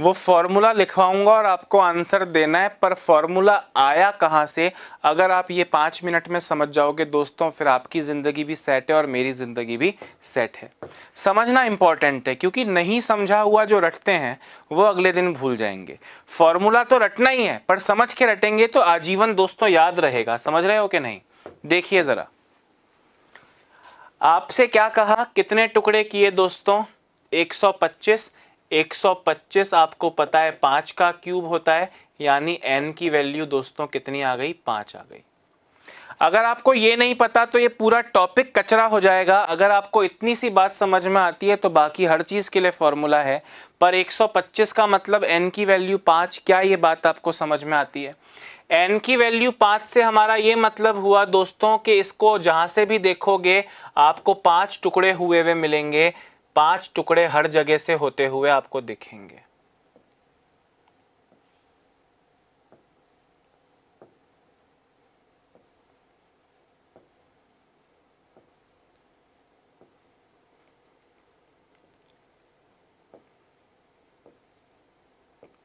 वो फॉर्मूला लिखवाऊंगा और आपको आंसर देना है, पर फॉर्मूला आया कहाँ से अगर आप ये 5 मिनट में समझ जाओगे दोस्तों, फिर आपकी ज़िंदगी भी सेट है और मेरी ज़िंदगी भी सेट है। समझना इम्पॉर्टेंट है, क्योंकि नहीं समझा हुआ जो रटते हैं वो अगले दिन भूल जाएंगे। फॉर्मूला तो रटना ही है, पर समझ के रटेंगे तो आजीवन दोस्तों याद रहेगा। समझ रहे हो कि नहीं? देखिए ज़रा, आपसे क्या कहा, कितने टुकड़े किए दोस्तों? 125। 125 आपको पता है 5 का क्यूब होता है, यानी n की वैल्यू दोस्तों कितनी आ गई? 5 आ गई। अगर आपको ये नहीं पता तो ये पूरा टॉपिक कचरा हो जाएगा। अगर आपको इतनी सी बात समझ में आती है तो बाकी हर चीज़ के लिए फॉर्मूला है, पर 125 का मतलब n की वैल्यू 5। क्या ये बात आपको समझ में आती है? n की वैल्यू 5 से हमारा ये मतलब हुआ दोस्तों कि इसको जहाँ से भी देखोगे आपको 5 टुकड़े हुए हुए मिलेंगे, 5 टुकड़े हर जगह से होते हुए आपको दिखेंगे।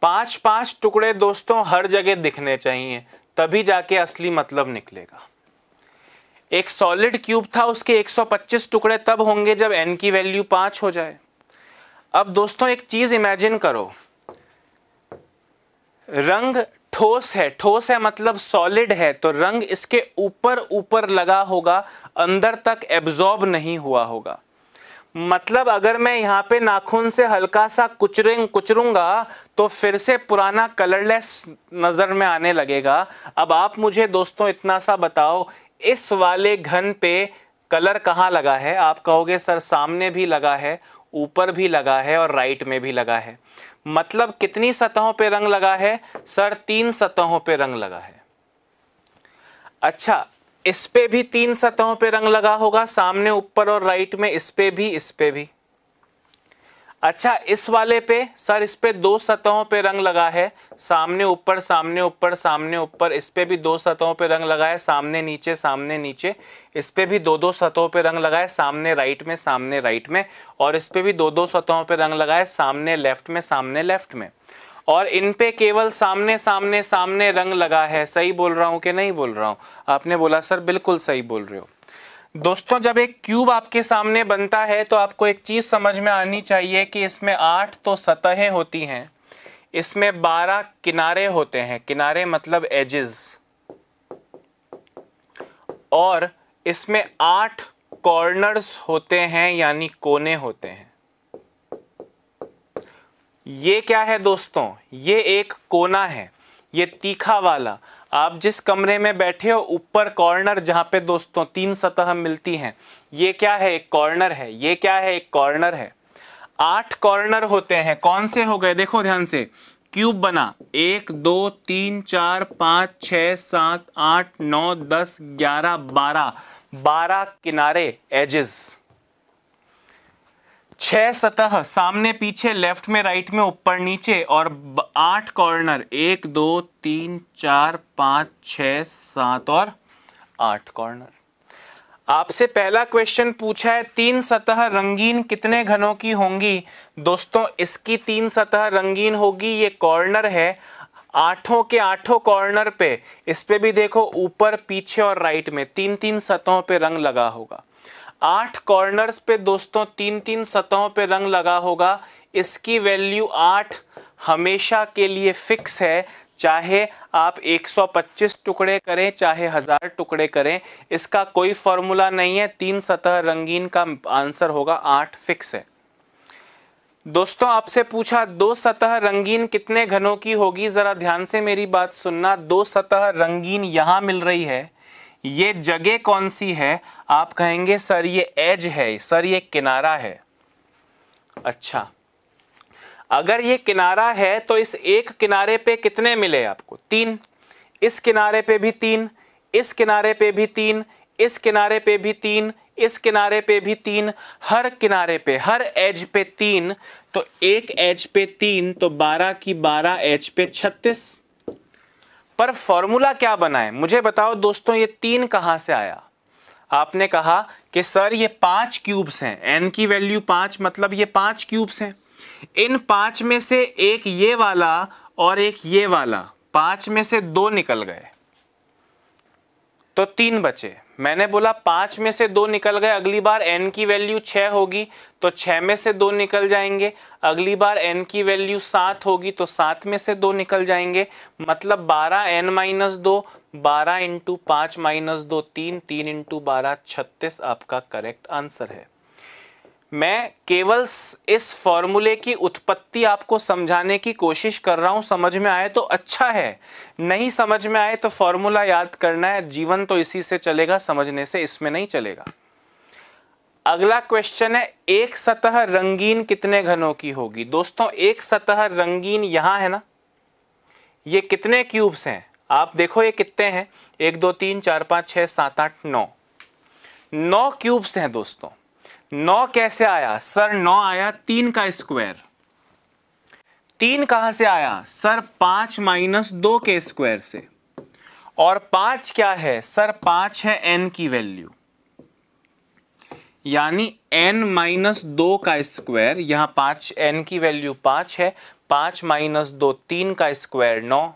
पांच टुकड़े दोस्तों हर जगह दिखने चाहिए, तभी जाके असली मतलब निकलेगा। एक सॉलिड क्यूब था, उसके 125 टुकड़े तब होंगे जब n की वैल्यू 5 हो जाए। अब दोस्तों एक चीज इमेजिन करो, रंग ठोस है मतलब सॉलिड है, तो रंग इसके ऊपर लगा होगा, अंदर तक एब्जॉर्ब नहीं हुआ होगा। मतलब अगर मैं यहाँ पे नाखून से हल्का सा कुचरूंगा तो फिर से पुराना कलरलेस नजर में आने लगेगा। अब आप मुझे दोस्तों इतना सा बताओ, इस वाले घन पे कलर कहाँ लगा है? आप कहोगे सर सामने भी लगा है, ऊपर भी लगा है और राइट में भी लगा है। मतलब कितनी सतहों पे रंग लगा है? सर 3 सतहों पे रंग लगा है। अच्छा, इस पे भी 3 सतहों पे रंग लगा होगा, सामने, ऊपर और राइट में, इस पे भी, इस पे भी। अच्छा इस वाले पे सर इस पे दो सतहों पे रंग लगा है, सामने ऊपर सामने ऊपर सामने ऊपर, इस पे भी दो सतहों पे रंग लगा है, सामने नीचे इस पे भी दो दो सतहों पे रंग लगा है, सामने राइट में और इस पे भी दो दो सतहों पे रंग लगा है, सामने लेफ्ट में और इन पे केवल सामने सामने सामने रंग लगा है। सही बोल रहा हूँ कि नहीं बोल रहा हूँ? आपने बोला सर बिल्कुल सही बोल रहे हो। दोस्तों जब एक क्यूब आपके सामने बनता है तो आपको एक चीज़ समझ में आनी चाहिए कि इसमें 8 तो सतहें होती हैं, इसमें 12 किनारे होते हैं, किनारे मतलब एजेस, और इसमें 8 कॉर्नर्स होते हैं यानी कोने होते हैं। ये क्या है दोस्तों? ये एक कोना है, ये तीखा वाला। आप जिस कमरे में बैठे हो ऊपर कॉर्नर जहाँ पे दोस्तों 3 सतह मिलती हैं, ये क्या है? एक कॉर्नर है। ये क्या है? एक कॉर्नर है। 8 कॉर्नर होते हैं। कौन से हो गए? देखो ध्यान से, क्यूब बना 1 2 3 4 5 6 7 8 9 10 11 12 किनारे एजेस, 6 सतह सामने पीछे लेफ्ट में राइट में ऊपर नीचे और 8 कॉर्नर 1 2 3 4 5 6 7 और 8 कॉर्नर। आपसे पहला क्वेश्चन पूछा है 3 सतह रंगीन कितने घनों की होंगी? दोस्तों इसकी 3 सतह रंगीन होगी, ये कॉर्नर है, 8 के 8 कॉर्नर पे, इस पे भी देखो ऊपर पीछे और राइट में 3 सतहों पे रंग लगा होगा। 8 कॉर्नर्स पे दोस्तों 3 सतहों पे रंग लगा होगा। इसकी वैल्यू 8 हमेशा के लिए फिक्स है, चाहे आप 125 टुकड़े करें चाहे 1000 टुकड़े करें, इसका कोई फॉर्मूला नहीं है। 3 सतह रंगीन का आंसर होगा 8, फिक्स है। दोस्तों आपसे पूछा 2 सतह रंगीन कितने घनों की होगी? ज़रा ध्यान से मेरी बात सुनना, 2 सतह रंगीन यहाँ मिल रही है, ये जगह कौन सी है? आप कहेंगे सर ये एज है, सर ये किनारा है। अच्छा अगर ये किनारा है तो इस एक किनारे पे कितने मिले आपको? 3, इस किनारे पे भी 3, इस किनारे पे भी 3, इस किनारे पे भी 3, इस किनारे पे भी 3, हर किनारे पे हर एज पे 3, तो एक एज पे 3 तो 12 की 12 एज पे 36। पर फॉर्मूला क्या बनाए मुझे बताओ दोस्तों, ये 3 कहाँ से आया? आपने कहा कि सर ये 5 क्यूब्स हैं, n की वैल्यू 5 मतलब ये 5 क्यूब्स हैं, इन 5 में से एक ये वाला और एक ये वाला, 5 में से 2 निकल गए तो 3 बचे। मैंने बोला 5 में से 2 निकल गए, अगली बार n की वैल्यू 6 होगी तो 6 में से 2 निकल जाएंगे, अगली बार n की वैल्यू 7 होगी तो 7 में से 2 निकल जाएंगे, मतलब 12n-2, 12 × 5 - 2 3 × 12 36 आपका करेक्ट आंसर है। मैं केवल इस फॉर्मूले की उत्पत्ति आपको समझाने की कोशिश कर रहा हूँ, समझ में आए तो अच्छा है, नहीं समझ में आए तो फॉर्मूला याद करना है, जीवन तो इसी से चलेगा, समझने से इसमें नहीं चलेगा। अगला क्वेश्चन है 1 सतह रंगीन कितने घनों की होगी? दोस्तों 1 सतह रंगीन यहाँ है ना, ये कितने क्यूब्स हैं? आप देखो ये कितने हैं, 1 2 3 4 5 6 7 8 9 क्यूब्स हैं दोस्तों। 9 कैसे आया? सर 9 आया 3 का स्क्वायर। 3 कहाँ से आया? सर 5 - 2 के स्क्वायर से, और 5 क्या है? सर 5 है n की वैल्यू, यानी n - 2 का स्क्वायर, यहाँ 5 n की वैल्यू 5 है, 5 - 2 3 का स्क्वायर 9।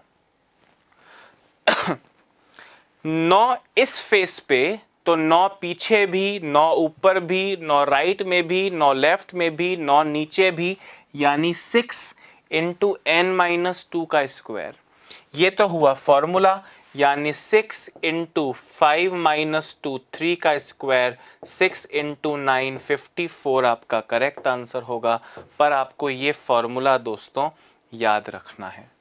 9 इस फेस पे तो 9 पीछे भी, 9 ऊपर भी, 9 राइट में भी, 9 लेफ्ट में भी, 9 नीचे भी, यानी 6 × n - 2 का स्क्वायर। ये तो हुआ फॉर्मूला, यानी 6 × 5 - 2 3 का स्क्वायर, 6 × 9 54 आपका करेक्ट आंसर होगा। पर आपको ये फॉर्मूला दोस्तों याद रखना है।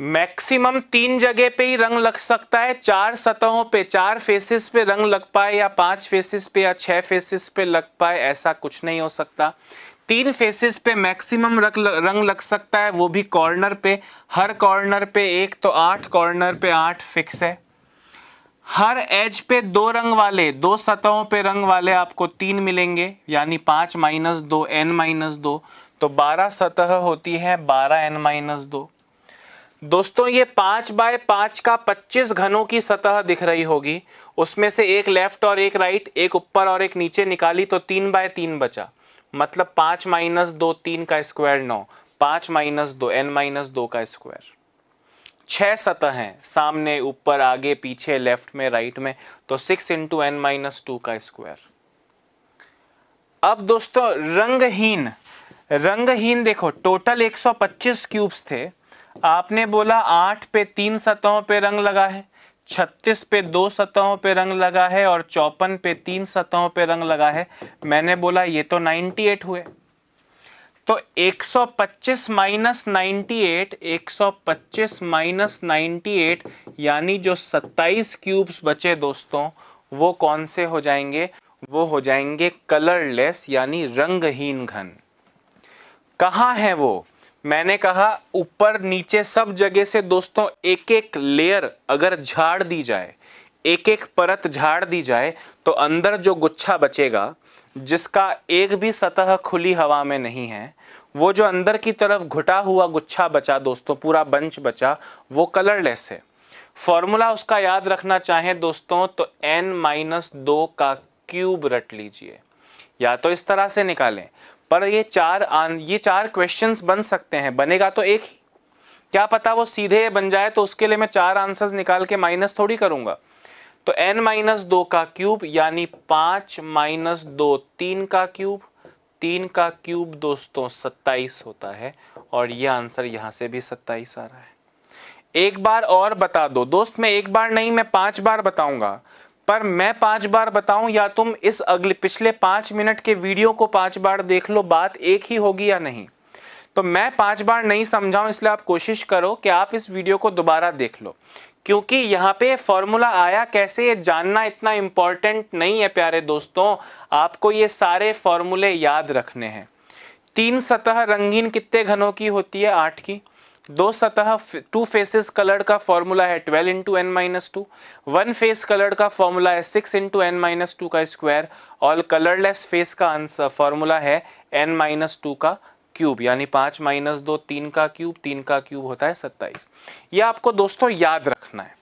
मैक्सिमम 3 जगह पे ही रंग लग सकता है, 4 सतहों पे 4 फेसेस पे रंग लग पाए या 5 फेसेस पे या 6 फेसेस पे लग पाए, ऐसा कुछ नहीं हो सकता। 3 फेसेस पे मैक्सिमम रंग लग सकता है, वो भी कॉर्नर पे, हर कॉर्नर पे एक, तो 8 कॉर्नर पे 8 फिक्स है। हर एज पे दो रंग वाले, दो सतहों पे रंग वाले आपको तीन मिलेंगे, यानी 5 - 2 n - 2, तो 12 सतह होती है 12 n - 2। दोस्तों ये 5 बाय 5 का 25 घनों की सतह दिख रही होगी, उसमें से एक लेफ्ट और एक राइट, एक ऊपर और एक नीचे निकाली तो 3 बाय 3 बचा, मतलब 5 - 2 3 का स्क्वायर 9, 5 - 2 n - 2 का स्क्वायर। 6 सतह हैं सामने, ऊपर, आगे, पीछे, लेफ्ट में, राइट में, तो 6 × n - 2 का स्क्वायर। अब दोस्तों रंगहीन, रंगहीन देखो टोटल 125 क्यूब्स थे, आपने बोला 8 पे 3 सतहों पे रंग लगा है, 36 पे 2 सतहों पे रंग लगा है और 54 पे 3 सतहों पे रंग लगा है। मैंने बोला ये तो 98 हुए, तो 125 - 98 यानी जो 27 क्यूब्स बचे दोस्तों वो कौन से हो जाएंगे, वो हो जाएंगे कलरलेस यानी रंगहीन घन। कहाँ है वो? मैंने कहा ऊपर नीचे सब जगह से दोस्तों एक एक लेयर अगर झाड़ दी जाए, एक एक परत झाड़ दी जाए, तो अंदर जो गुच्छा बचेगा जिसका एक भी सतह खुली हवा में नहीं है, वो जो अंदर की तरफ घुटा हुआ गुच्छा बचा दोस्तों, पूरा बंच बचा, वो कलरलेस है। फॉर्मूला उसका याद रखना चाहें दोस्तों तो n - 2 का क्यूब रट लीजिए, या तो इस तरह से निकालें। पर ये चार क्वेश्चंस बन सकते हैं, बनेगा तो एक ही, क्या पता वो सीधे बन जाए, तो उसके लिए मैं 4 आंसर्स निकाल के माइनस थोड़ी करूंगा। तो n - 2 का क्यूब यानी 5 - 2 3 का क्यूब, 3 का क्यूब दोस्तों 27 होता है, और ये आंसर यहाँ से भी 27 आ रहा है। एक बार और बता दो दोस्त, मैं एक बार नहीं मैं 5 बार बताऊंगा, पर मैं 5 बार बताऊं या तुम इस अगले पिछले 5 मिनट के वीडियो को 5 बार देख लो, बात एक ही होगी या नहीं। तो मैं 5 बार नहीं समझाऊं, इसलिए आप कोशिश करो कि आप इस वीडियो को दोबारा देख लो, क्योंकि यहाँ पे फॉर्मूला आया कैसे ये जानना इतना इम्पॉर्टेंट नहीं है प्यारे दोस्तों, आपको ये सारे फॉर्मूले याद रखने हैं। 3 सतह रंगीन कितने घनों की होती है? 8 की। 2 सतह टू फेसेस कलर्ड का फॉर्मूला है 12 × n - 2, 1 फेस कलर्ड का फॉर्मूला है 6 × n - 2 का स्क्वायर, और कलरलेस फेस का आंसर फॉर्मूला है n - 2 का क्यूब, यानी 5 - 2 3 का क्यूब, 3 का क्यूब होता है 27। ये आपको दोस्तों याद रखना है,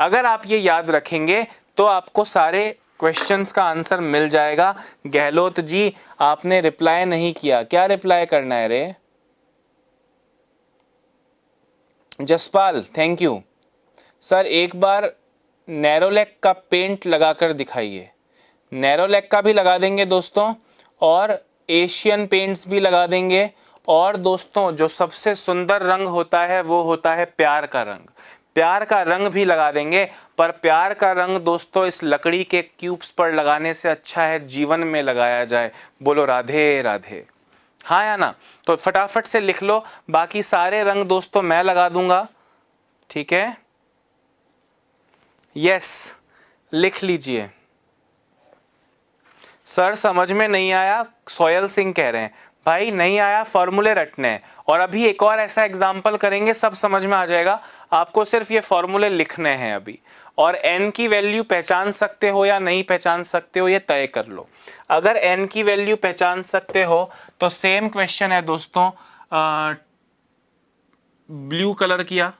अगर आप ये याद रखेंगे तो आपको सारे क्वेश्चंस का आंसर मिल जाएगा। गहलोत जी आपने रिप्लाई नहीं किया, क्या रिप्लाई करना है रे? जसपाल थैंक यू सर, एक बार नैरोलैक का पेंट लगाकर दिखाइए। नैरोलैक का भी लगा देंगे दोस्तों, और एशियन पेंट्स भी लगा देंगे, और दोस्तों जो सबसे सुंदर रंग होता है वो होता है प्यार का रंग, प्यार का रंग भी लगा देंगे। पर प्यार का रंग दोस्तों इस लकड़ी के क्यूब्स पर लगाने से अच्छा है जीवन में लगाया जाए। बोलो राधे राधे, हाँ या ना? तो फटाफट से लिख लो, बाकी सारे रंग दोस्तों मैं लगा दूंगा, ठीक है? यस लिख लीजिए। सर समझ में नहीं आया, सोयल सिंह कह रहे हैं। भाई नहीं आया, फॉर्मूले रटने हैं, और अभी एक और ऐसा एग्जाम्पल करेंगे सब समझ में आ जाएगा, आपको सिर्फ ये फॉर्मूले लिखने हैं अभी। और n की वैल्यू पहचान सकते हो या नहीं पहचान सकते हो ये तय कर लो। अगर n की वैल्यू पहचान सकते हो तो सेम क्वेश्चन है दोस्तों, ब्लू कलर किया,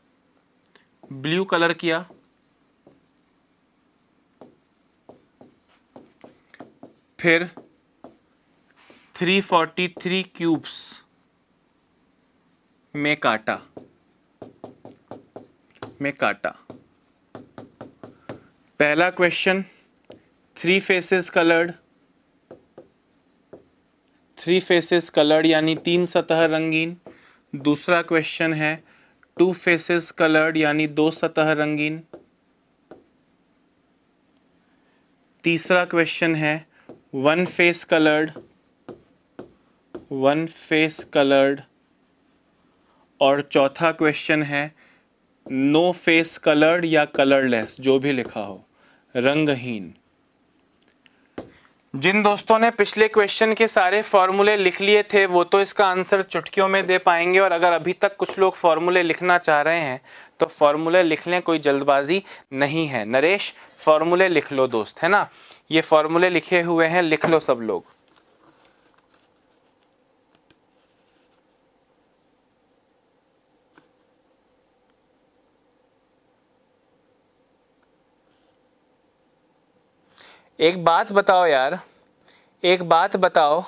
ब्लू कलर किया, फिर 343 क्यूब्स में काटा। पहला क्वेश्चन 3 फेसेस कलर्ड यानी 3 सतह रंगीन। दूसरा क्वेश्चन है 2 फेसेस कलर्ड यानी 2 सतह रंगीन। तीसरा क्वेश्चन है 1 फेस कलर्ड और चौथा क्वेश्चन है 9 फेस कलर्ड या कलरलेस, जो भी लिखा हो, रंगहीन। जिन दोस्तों ने पिछले क्वेश्चन के सारे फॉर्मूले लिख लिए थे वो तो इसका आंसर चुटकियों में दे पाएंगे, और अगर अभी तक कुछ लोग फॉर्मूले लिखना चाह रहे हैं तो फॉर्मूले लिख लें, कोई जल्दबाजी नहीं है। नरेश फॉर्मूले लिख लो दोस्त, है ना, ये फॉर्मूले लिखे हुए हैं, लिख लो सब लोग। एक बात बताओ यार, एक बात बताओ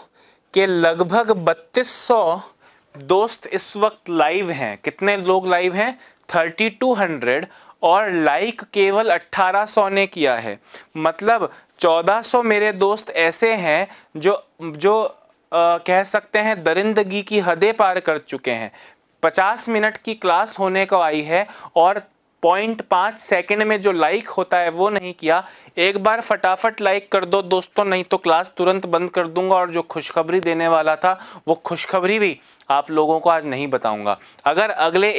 कि लगभग 3200 दोस्त इस वक्त लाइव हैं। कितने लोग लाइव हैं? 3200, और लाइक केवल 1800 ने किया है। मतलब 1400 मेरे दोस्त ऐसे हैं जो कह सकते हैं दरिंदगी की हदें पार कर चुके हैं। 50 मिनट की क्लास होने को आई है और 0.5 सेकेंड में जो लाइक होता है वो नहीं किया। एक बार फटाफट लाइक कर दो दोस्तों, नहीं तो क्लास तुरंत बंद कर दूंगा और जो खुशखबरी देने वाला था वो खुशखबरी भी आप लोगों को आज नहीं बताऊंगा। अगर अगले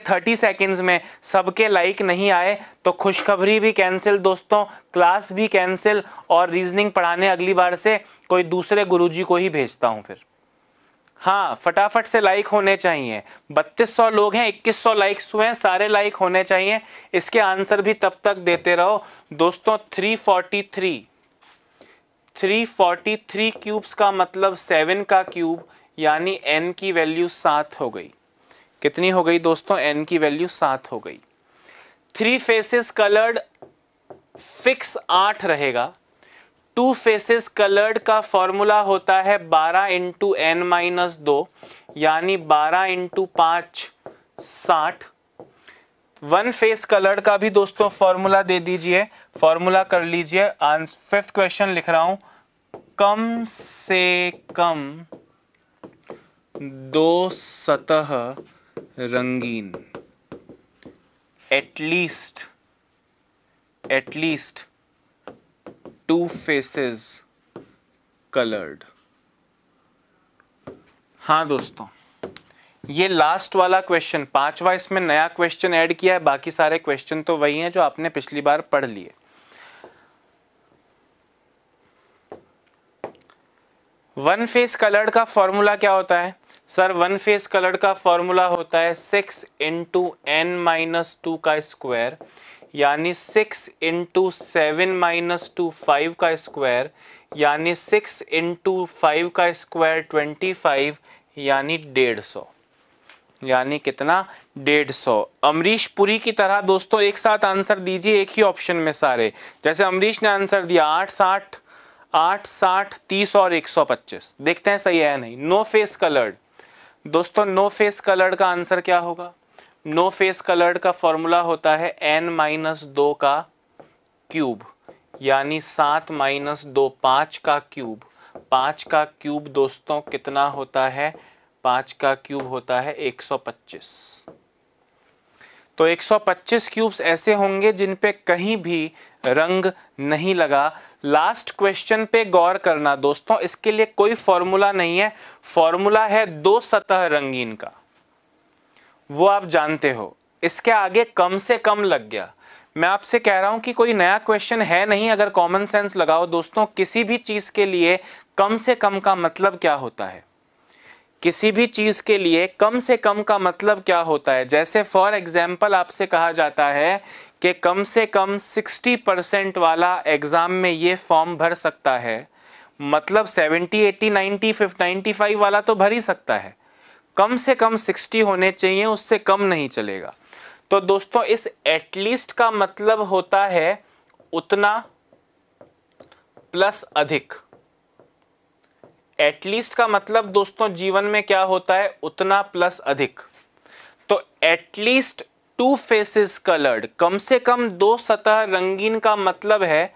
30 सेकेंड्स में सबके लाइक नहीं आए तो खुशखबरी भी कैंसिल दोस्तों, क्लास भी कैंसिल, और रीजनिंग पढ़ाने अगली बार से कोई दूसरे गुरुजी को ही भेजता हूँ फिर। हाँ, फटाफट से लाइक होने चाहिए। 3200 लोग हैं, 2100 लाइक्स हुए हैं, सारे लाइक होने चाहिए। इसके आंसर भी तब तक देते रहो दोस्तों। 343 क्यूब्स का मतलब 7 का क्यूब, यानी n की वैल्यू 7 हो गई। कितनी हो गई दोस्तों? n की वैल्यू 7 हो गई। 3 फेसेस कलर्ड फिक्स 8 रहेगा। 2 फेसेस कलर्ड का फॉर्मूला होता है 12 इंटू n माइनस 2, यानी 12 इंटू 5 60। 1 फेस कलर्ड का भी दोस्तों फॉर्मूला दे दीजिए, फॉर्मूला कर लीजिए। 5th क्वेश्चन लिख रहा हूं, कम से कम 2 सतह रंगीन, एटलीस्ट 2 फेसेस कलर्ड। हाँ दोस्तों, ये लास्ट वाला क्वेश्चन, 5वां, इसमें नया क्वेश्चन ऐड किया है, बाकी सारे क्वेश्चन तो वही हैं जो आपने पिछली बार पढ़ लिए। वन फेस कलर्ड का फॉर्मूला क्या होता है सर? 1 फेस कलर्ड का फॉर्मूला होता है 6 इंटू n माइनस 2 का स्क्वायर, यानी 6 इंटू 7 माइनस 2 5 का स्क्वायर, यानी 6 इंटू 5 का स्क्वायर 25, यानी 150। यानी कितना? 150। अमरीश पुरी की तरह दोस्तों एक साथ आंसर दीजिए, एक ही ऑप्शन में सारे। जैसे अमरीश ने आंसर दिया 8, 60, 30 और 125। देखते हैं सही है या नहीं। 9 फेस कलर्ड दोस्तों, 9 फेस कलर्ड का आंसर क्या होगा? 9 फेस कलर्ड का फॉर्मूला होता है n माइनस 2 का क्यूब, यानी 7 माइनस 2 5 का क्यूब। 5 का क्यूब दोस्तों कितना होता है? 5 का क्यूब होता है 125। तो 125 क्यूब्स ऐसे होंगे जिन पे कहीं भी रंग नहीं लगा। लास्ट क्वेश्चन पे गौर करना दोस्तों, इसके लिए कोई फॉर्मूला नहीं है। फॉर्मूला है 2 सतह रंगीन का, वो आप जानते हो। इसके आगे कम से कम लग गया। मैं आपसे कह रहा हूं कि कोई नया क्वेश्चन है नहीं। अगर कॉमन सेंस लगाओ दोस्तों, किसी भी चीज़ के लिए कम से कम का मतलब क्या होता है? किसी भी चीज़ के लिए कम से कम का मतलब क्या होता है? जैसे फॉर एग्जाम्पल आपसे कहा जाता है कि कम से कम 60% वाला एग्ज़ाम में ये फॉर्म भर सकता है, मतलब 70, 80, 90, 95 वाला तो भर ही सकता है। कम से कम 60 होने चाहिए, उससे कम नहीं चलेगा। तो दोस्तों इस एटलीस्ट का मतलब होता है उतना प्लस अधिक। एटलीस्ट का मतलब दोस्तों जीवन में क्या होता है? उतना प्लस अधिक। तो एटलीस्ट 2 फेसेस कलर्ड, कम से कम 2 सतह रंगीन का मतलब है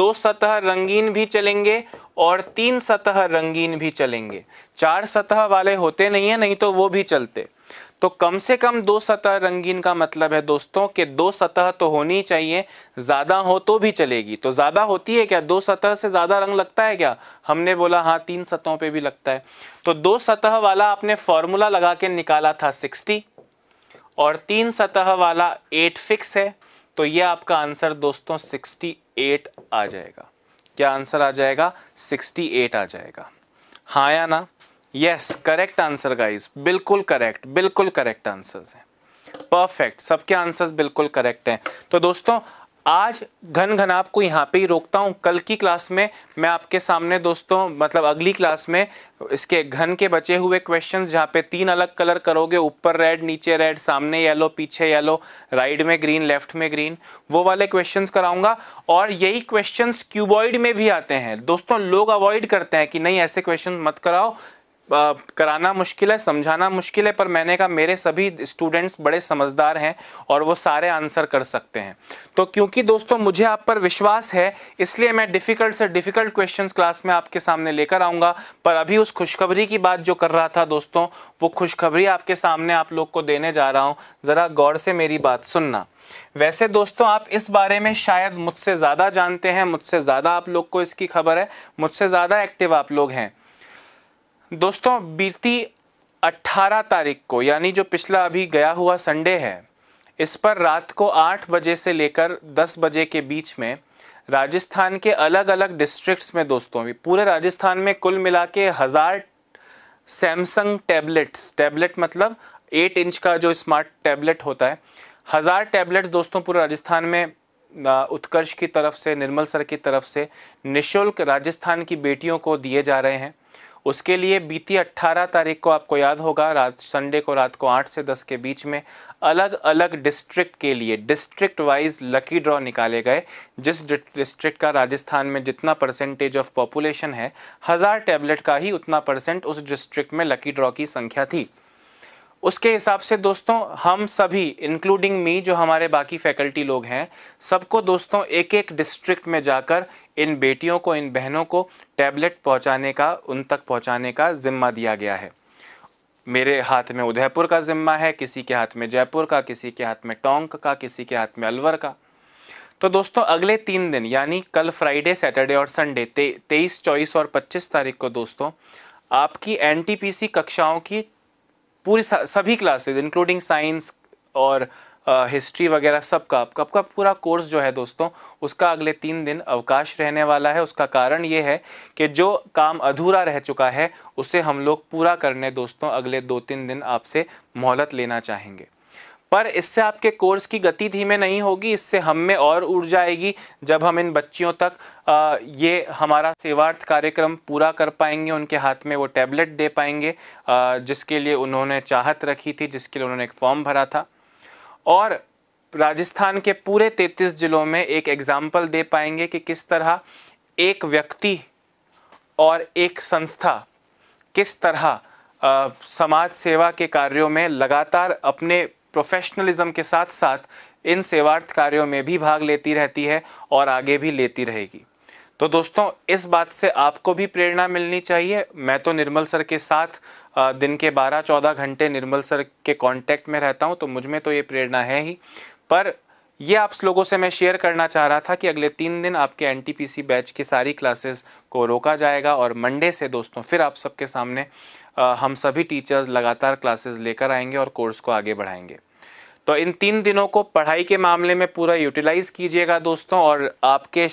2 सतह रंगीन भी चलेंगे और 3 सतह रंगीन भी चलेंगे। 4 सतह वाले होते नहीं है, नहीं तो वो भी चलते। तो कम से कम 2 सतह रंगीन का मतलब है दोस्तों कि 2 सतह तो होनी चाहिए, ज़्यादा हो तो भी चलेगी। तो ज़्यादा होती है क्या? 2 सतह से ज़्यादा रंग लगता है क्या? हमने बोला हाँ, 3 सतहों पे भी लगता है। तो 2 सतह वाला आपने फॉर्मूला लगा के निकाला था 60, और 3 सतह वाला 8 फिक्स है। तो ये आपका आंसर दोस्तों 68 आ जाएगा। क्या आंसर आ जाएगा? 68 आ जाएगा। हाँ या ना? यस, करेक्ट आंसर गाइस, बिल्कुल करेक्ट आंसर्स हैं। परफेक्ट, सबके आंसर्स बिल्कुल करेक्ट हैं। तो दोस्तों आज घन आपको यहाँ पे ही रोकता हूँ। कल की क्लास में मैं आपके सामने दोस्तों मतलब अगली क्लास में इसके घन के बचे हुए क्वेश्चंस जहाँ पे तीन अलग कलर करोगे, ऊपर रेड नीचे रेड सामने येलो पीछे येलो राइट में ग्रीन लेफ्ट में ग्रीन, वो वाले क्वेश्चंस कराऊंगा। और यही क्वेश्चंस क्यूबॉइड में भी आते हैं दोस्तों, लोग अवॉइड करते हैं कि नहीं ऐसे क्वेश्चन मत कराओ, कराना मुश्किल है समझाना मुश्किल है, पर मैंने कहा मेरे सभी स्टूडेंट्स बड़े समझदार हैं और वो सारे आंसर कर सकते हैं। तो क्योंकि दोस्तों मुझे आप पर विश्वास है इसलिए मैं डिफ़िकल्ट से डिफ़िकल्ट क्वेश्चंस क्लास में आपके सामने लेकर आऊँगा। पर अभी उस खुशखबरी की बात जो कर रहा था दोस्तों, वो खुशखबरी आपके सामने आप लोग को देने जा रहा हूँ, ज़रा गौर से मेरी बात सुनना। वैसे दोस्तों आप इस बारे में शायद मुझसे ज़्यादा जानते हैं, मुझसे ज़्यादा आप लोग को इसकी खबर है, मुझसे ज़्यादा एक्टिव आप लोग हैं। दोस्तों बीती 18 तारीख को यानी जो पिछला अभी गया हुआ संडे है, इस पर रात को 8 बजे से लेकर 10 बजे के बीच में राजस्थान के अलग अलग डिस्ट्रिक्ट्स में दोस्तों पूरे राजस्थान में कुल मिला के 1000 सैमसंग टैबलेट्स, टैबलेट मतलब 8 इंच का जो स्मार्ट टैबलेट होता है, 1000 टैबलेट्स दोस्तों पूरे राजस्थान में उत्कर्ष की तरफ से निर्मल सर की तरफ से निःशुल्क राजस्थान की बेटियों को दिए जा रहे हैं। उसके लिए बीती 18 तारीख को आपको याद होगा रात संडे को रात को 8 से 10 के बीच में अलग अलग डिस्ट्रिक्ट के लिए डिस्ट्रिक्ट वाइज लकी ड्रॉ निकाले गए, जिस डिस्ट्रिक्ट का राजस्थान में जितना परसेंटेज ऑफ पॉपुलेशन है 1000 टैबलेट का ही उतना परसेंट उस डिस्ट्रिक्ट में लकी ड्रॉ की संख्या थी। उसके हिसाब से दोस्तों हम सभी इंक्लूडिंग मी जो हमारे बाकी फैकल्टी लोग हैं सबको दोस्तों एक एक डिस्ट्रिक्ट में जाकर इन बेटियों को इन बहनों को टैबलेट पहुंचाने का, उन तक पहुंचाने का जिम्मा दिया गया है। मेरे हाथ में उदयपुर का जिम्मा है, किसी के हाथ में जयपुर का, किसी के हाथ में टोंक का, किसी के हाथ में अलवर का। तो दोस्तों अगले 3 दिन यानी कल फ्राइडे सैटरडे और संडे 23, 24 और 25 तारीख को दोस्तों आपकी NTPC कक्षाओं की पूरी सभी क्लासेज इंक्लूडिंग साइंस और हिस्ट्री वगैरह सबका पूरा कोर्स जो है दोस्तों उसका अगले 3 दिन अवकाश रहने वाला है। उसका कारण ये है कि जो काम अधूरा रह चुका है उसे हम लोग पूरा करने दोस्तों अगले 2-3 दिन आपसे मोहलत लेना चाहेंगे। पर इससे आपके कोर्स की गति धीमे नहीं होगी, इससे हम में और ऊर्जा आएगी जब हम इन बच्चियों तक ये हमारा सेवार्थ कार्यक्रम पूरा कर पाएंगे, उनके हाथ में वो टैबलेट दे पाएंगे जिसके लिए उन्होंने चाहत रखी थी, जिसके लिए उन्होंने एक फॉर्म भरा था। और राजस्थान के पूरे 33 जिलों में एक एग्जाम्पल दे पाएंगे कि किस तरह एक व्यक्ति और एक संस्था किस तरह समाज सेवा के कार्यों में लगातार अपने प्रोफेशनलिज्म के साथ साथ इन सेवार्थ कार्यों में भी भाग लेती रहती है और आगे भी लेती रहेगी। तो दोस्तों इस बात से आपको भी प्रेरणा मिलनी चाहिए। मैं तो निर्मल सर के साथ दिन के 12-14 घंटे निर्मल सर के कांटेक्ट में रहता हूं, तो मुझ में तो ये प्रेरणा है ही, पर ये आप लोगों से मैं शेयर करना चाह रहा था कि अगले 3 दिन आपके NTPC बैच की सारी क्लासेस को रोका जाएगा और मंडे से दोस्तों फिर आप सबके सामने हम सभी टीचर्स लगातार क्लासेस लेकर आएंगे और कोर्स को आगे बढ़ाएंगे। तो इन 3 दिनों को पढ़ाई के मामले में पूरा यूटिलाइज़ कीजिएगा दोस्तों। और आपके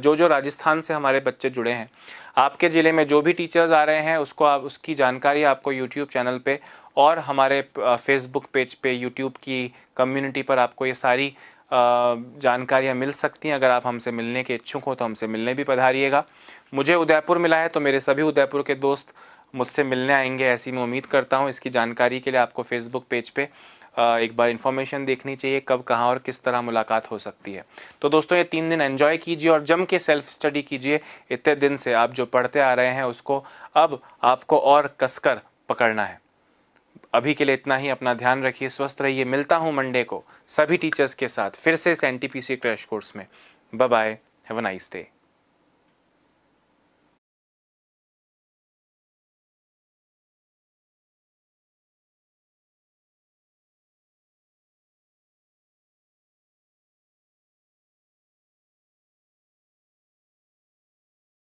जो जो राजस्थान से हमारे बच्चे जुड़े हैं, आपके ज़िले में जो भी टीचर्स आ रहे हैं उसको आप उसकी जानकारी आपको यूट्यूब चैनल पे और हमारे फेसबुक पेज पे यूट्यूब की कम्युनिटी पर आपको ये सारी जानकारियाँ मिल सकती हैं। अगर आप हमसे मिलने के इच्छुक हो तो हमसे मिलने भी पधारिएगा। मुझे उदयपुर मिला है तो मेरे सभी उदयपुर के दोस्त मुझसे मिलने आएंगे ऐसी मैं उम्मीद करता हूँ। इसकी जानकारी के लिए आपको फेसबुक पेज पे एक बार इन्फॉर्मेशन देखनी चाहिए कब कहाँ और किस तरह मुलाकात हो सकती है। तो दोस्तों ये 3 दिन एंजॉय कीजिए और जम के सेल्फ स्टडी कीजिए। इतने दिन से आप जो पढ़ते आ रहे हैं उसको अब आपको और कसकर पकड़ना है। अभी के लिए इतना ही, अपना ध्यान रखिए, स्वस्थ रहिए। मिलता हूँ मंडे को सभी टीचर्स के साथ फिर से इस NTPC क्रैश कोर्स में। Bye bye, have a nice day.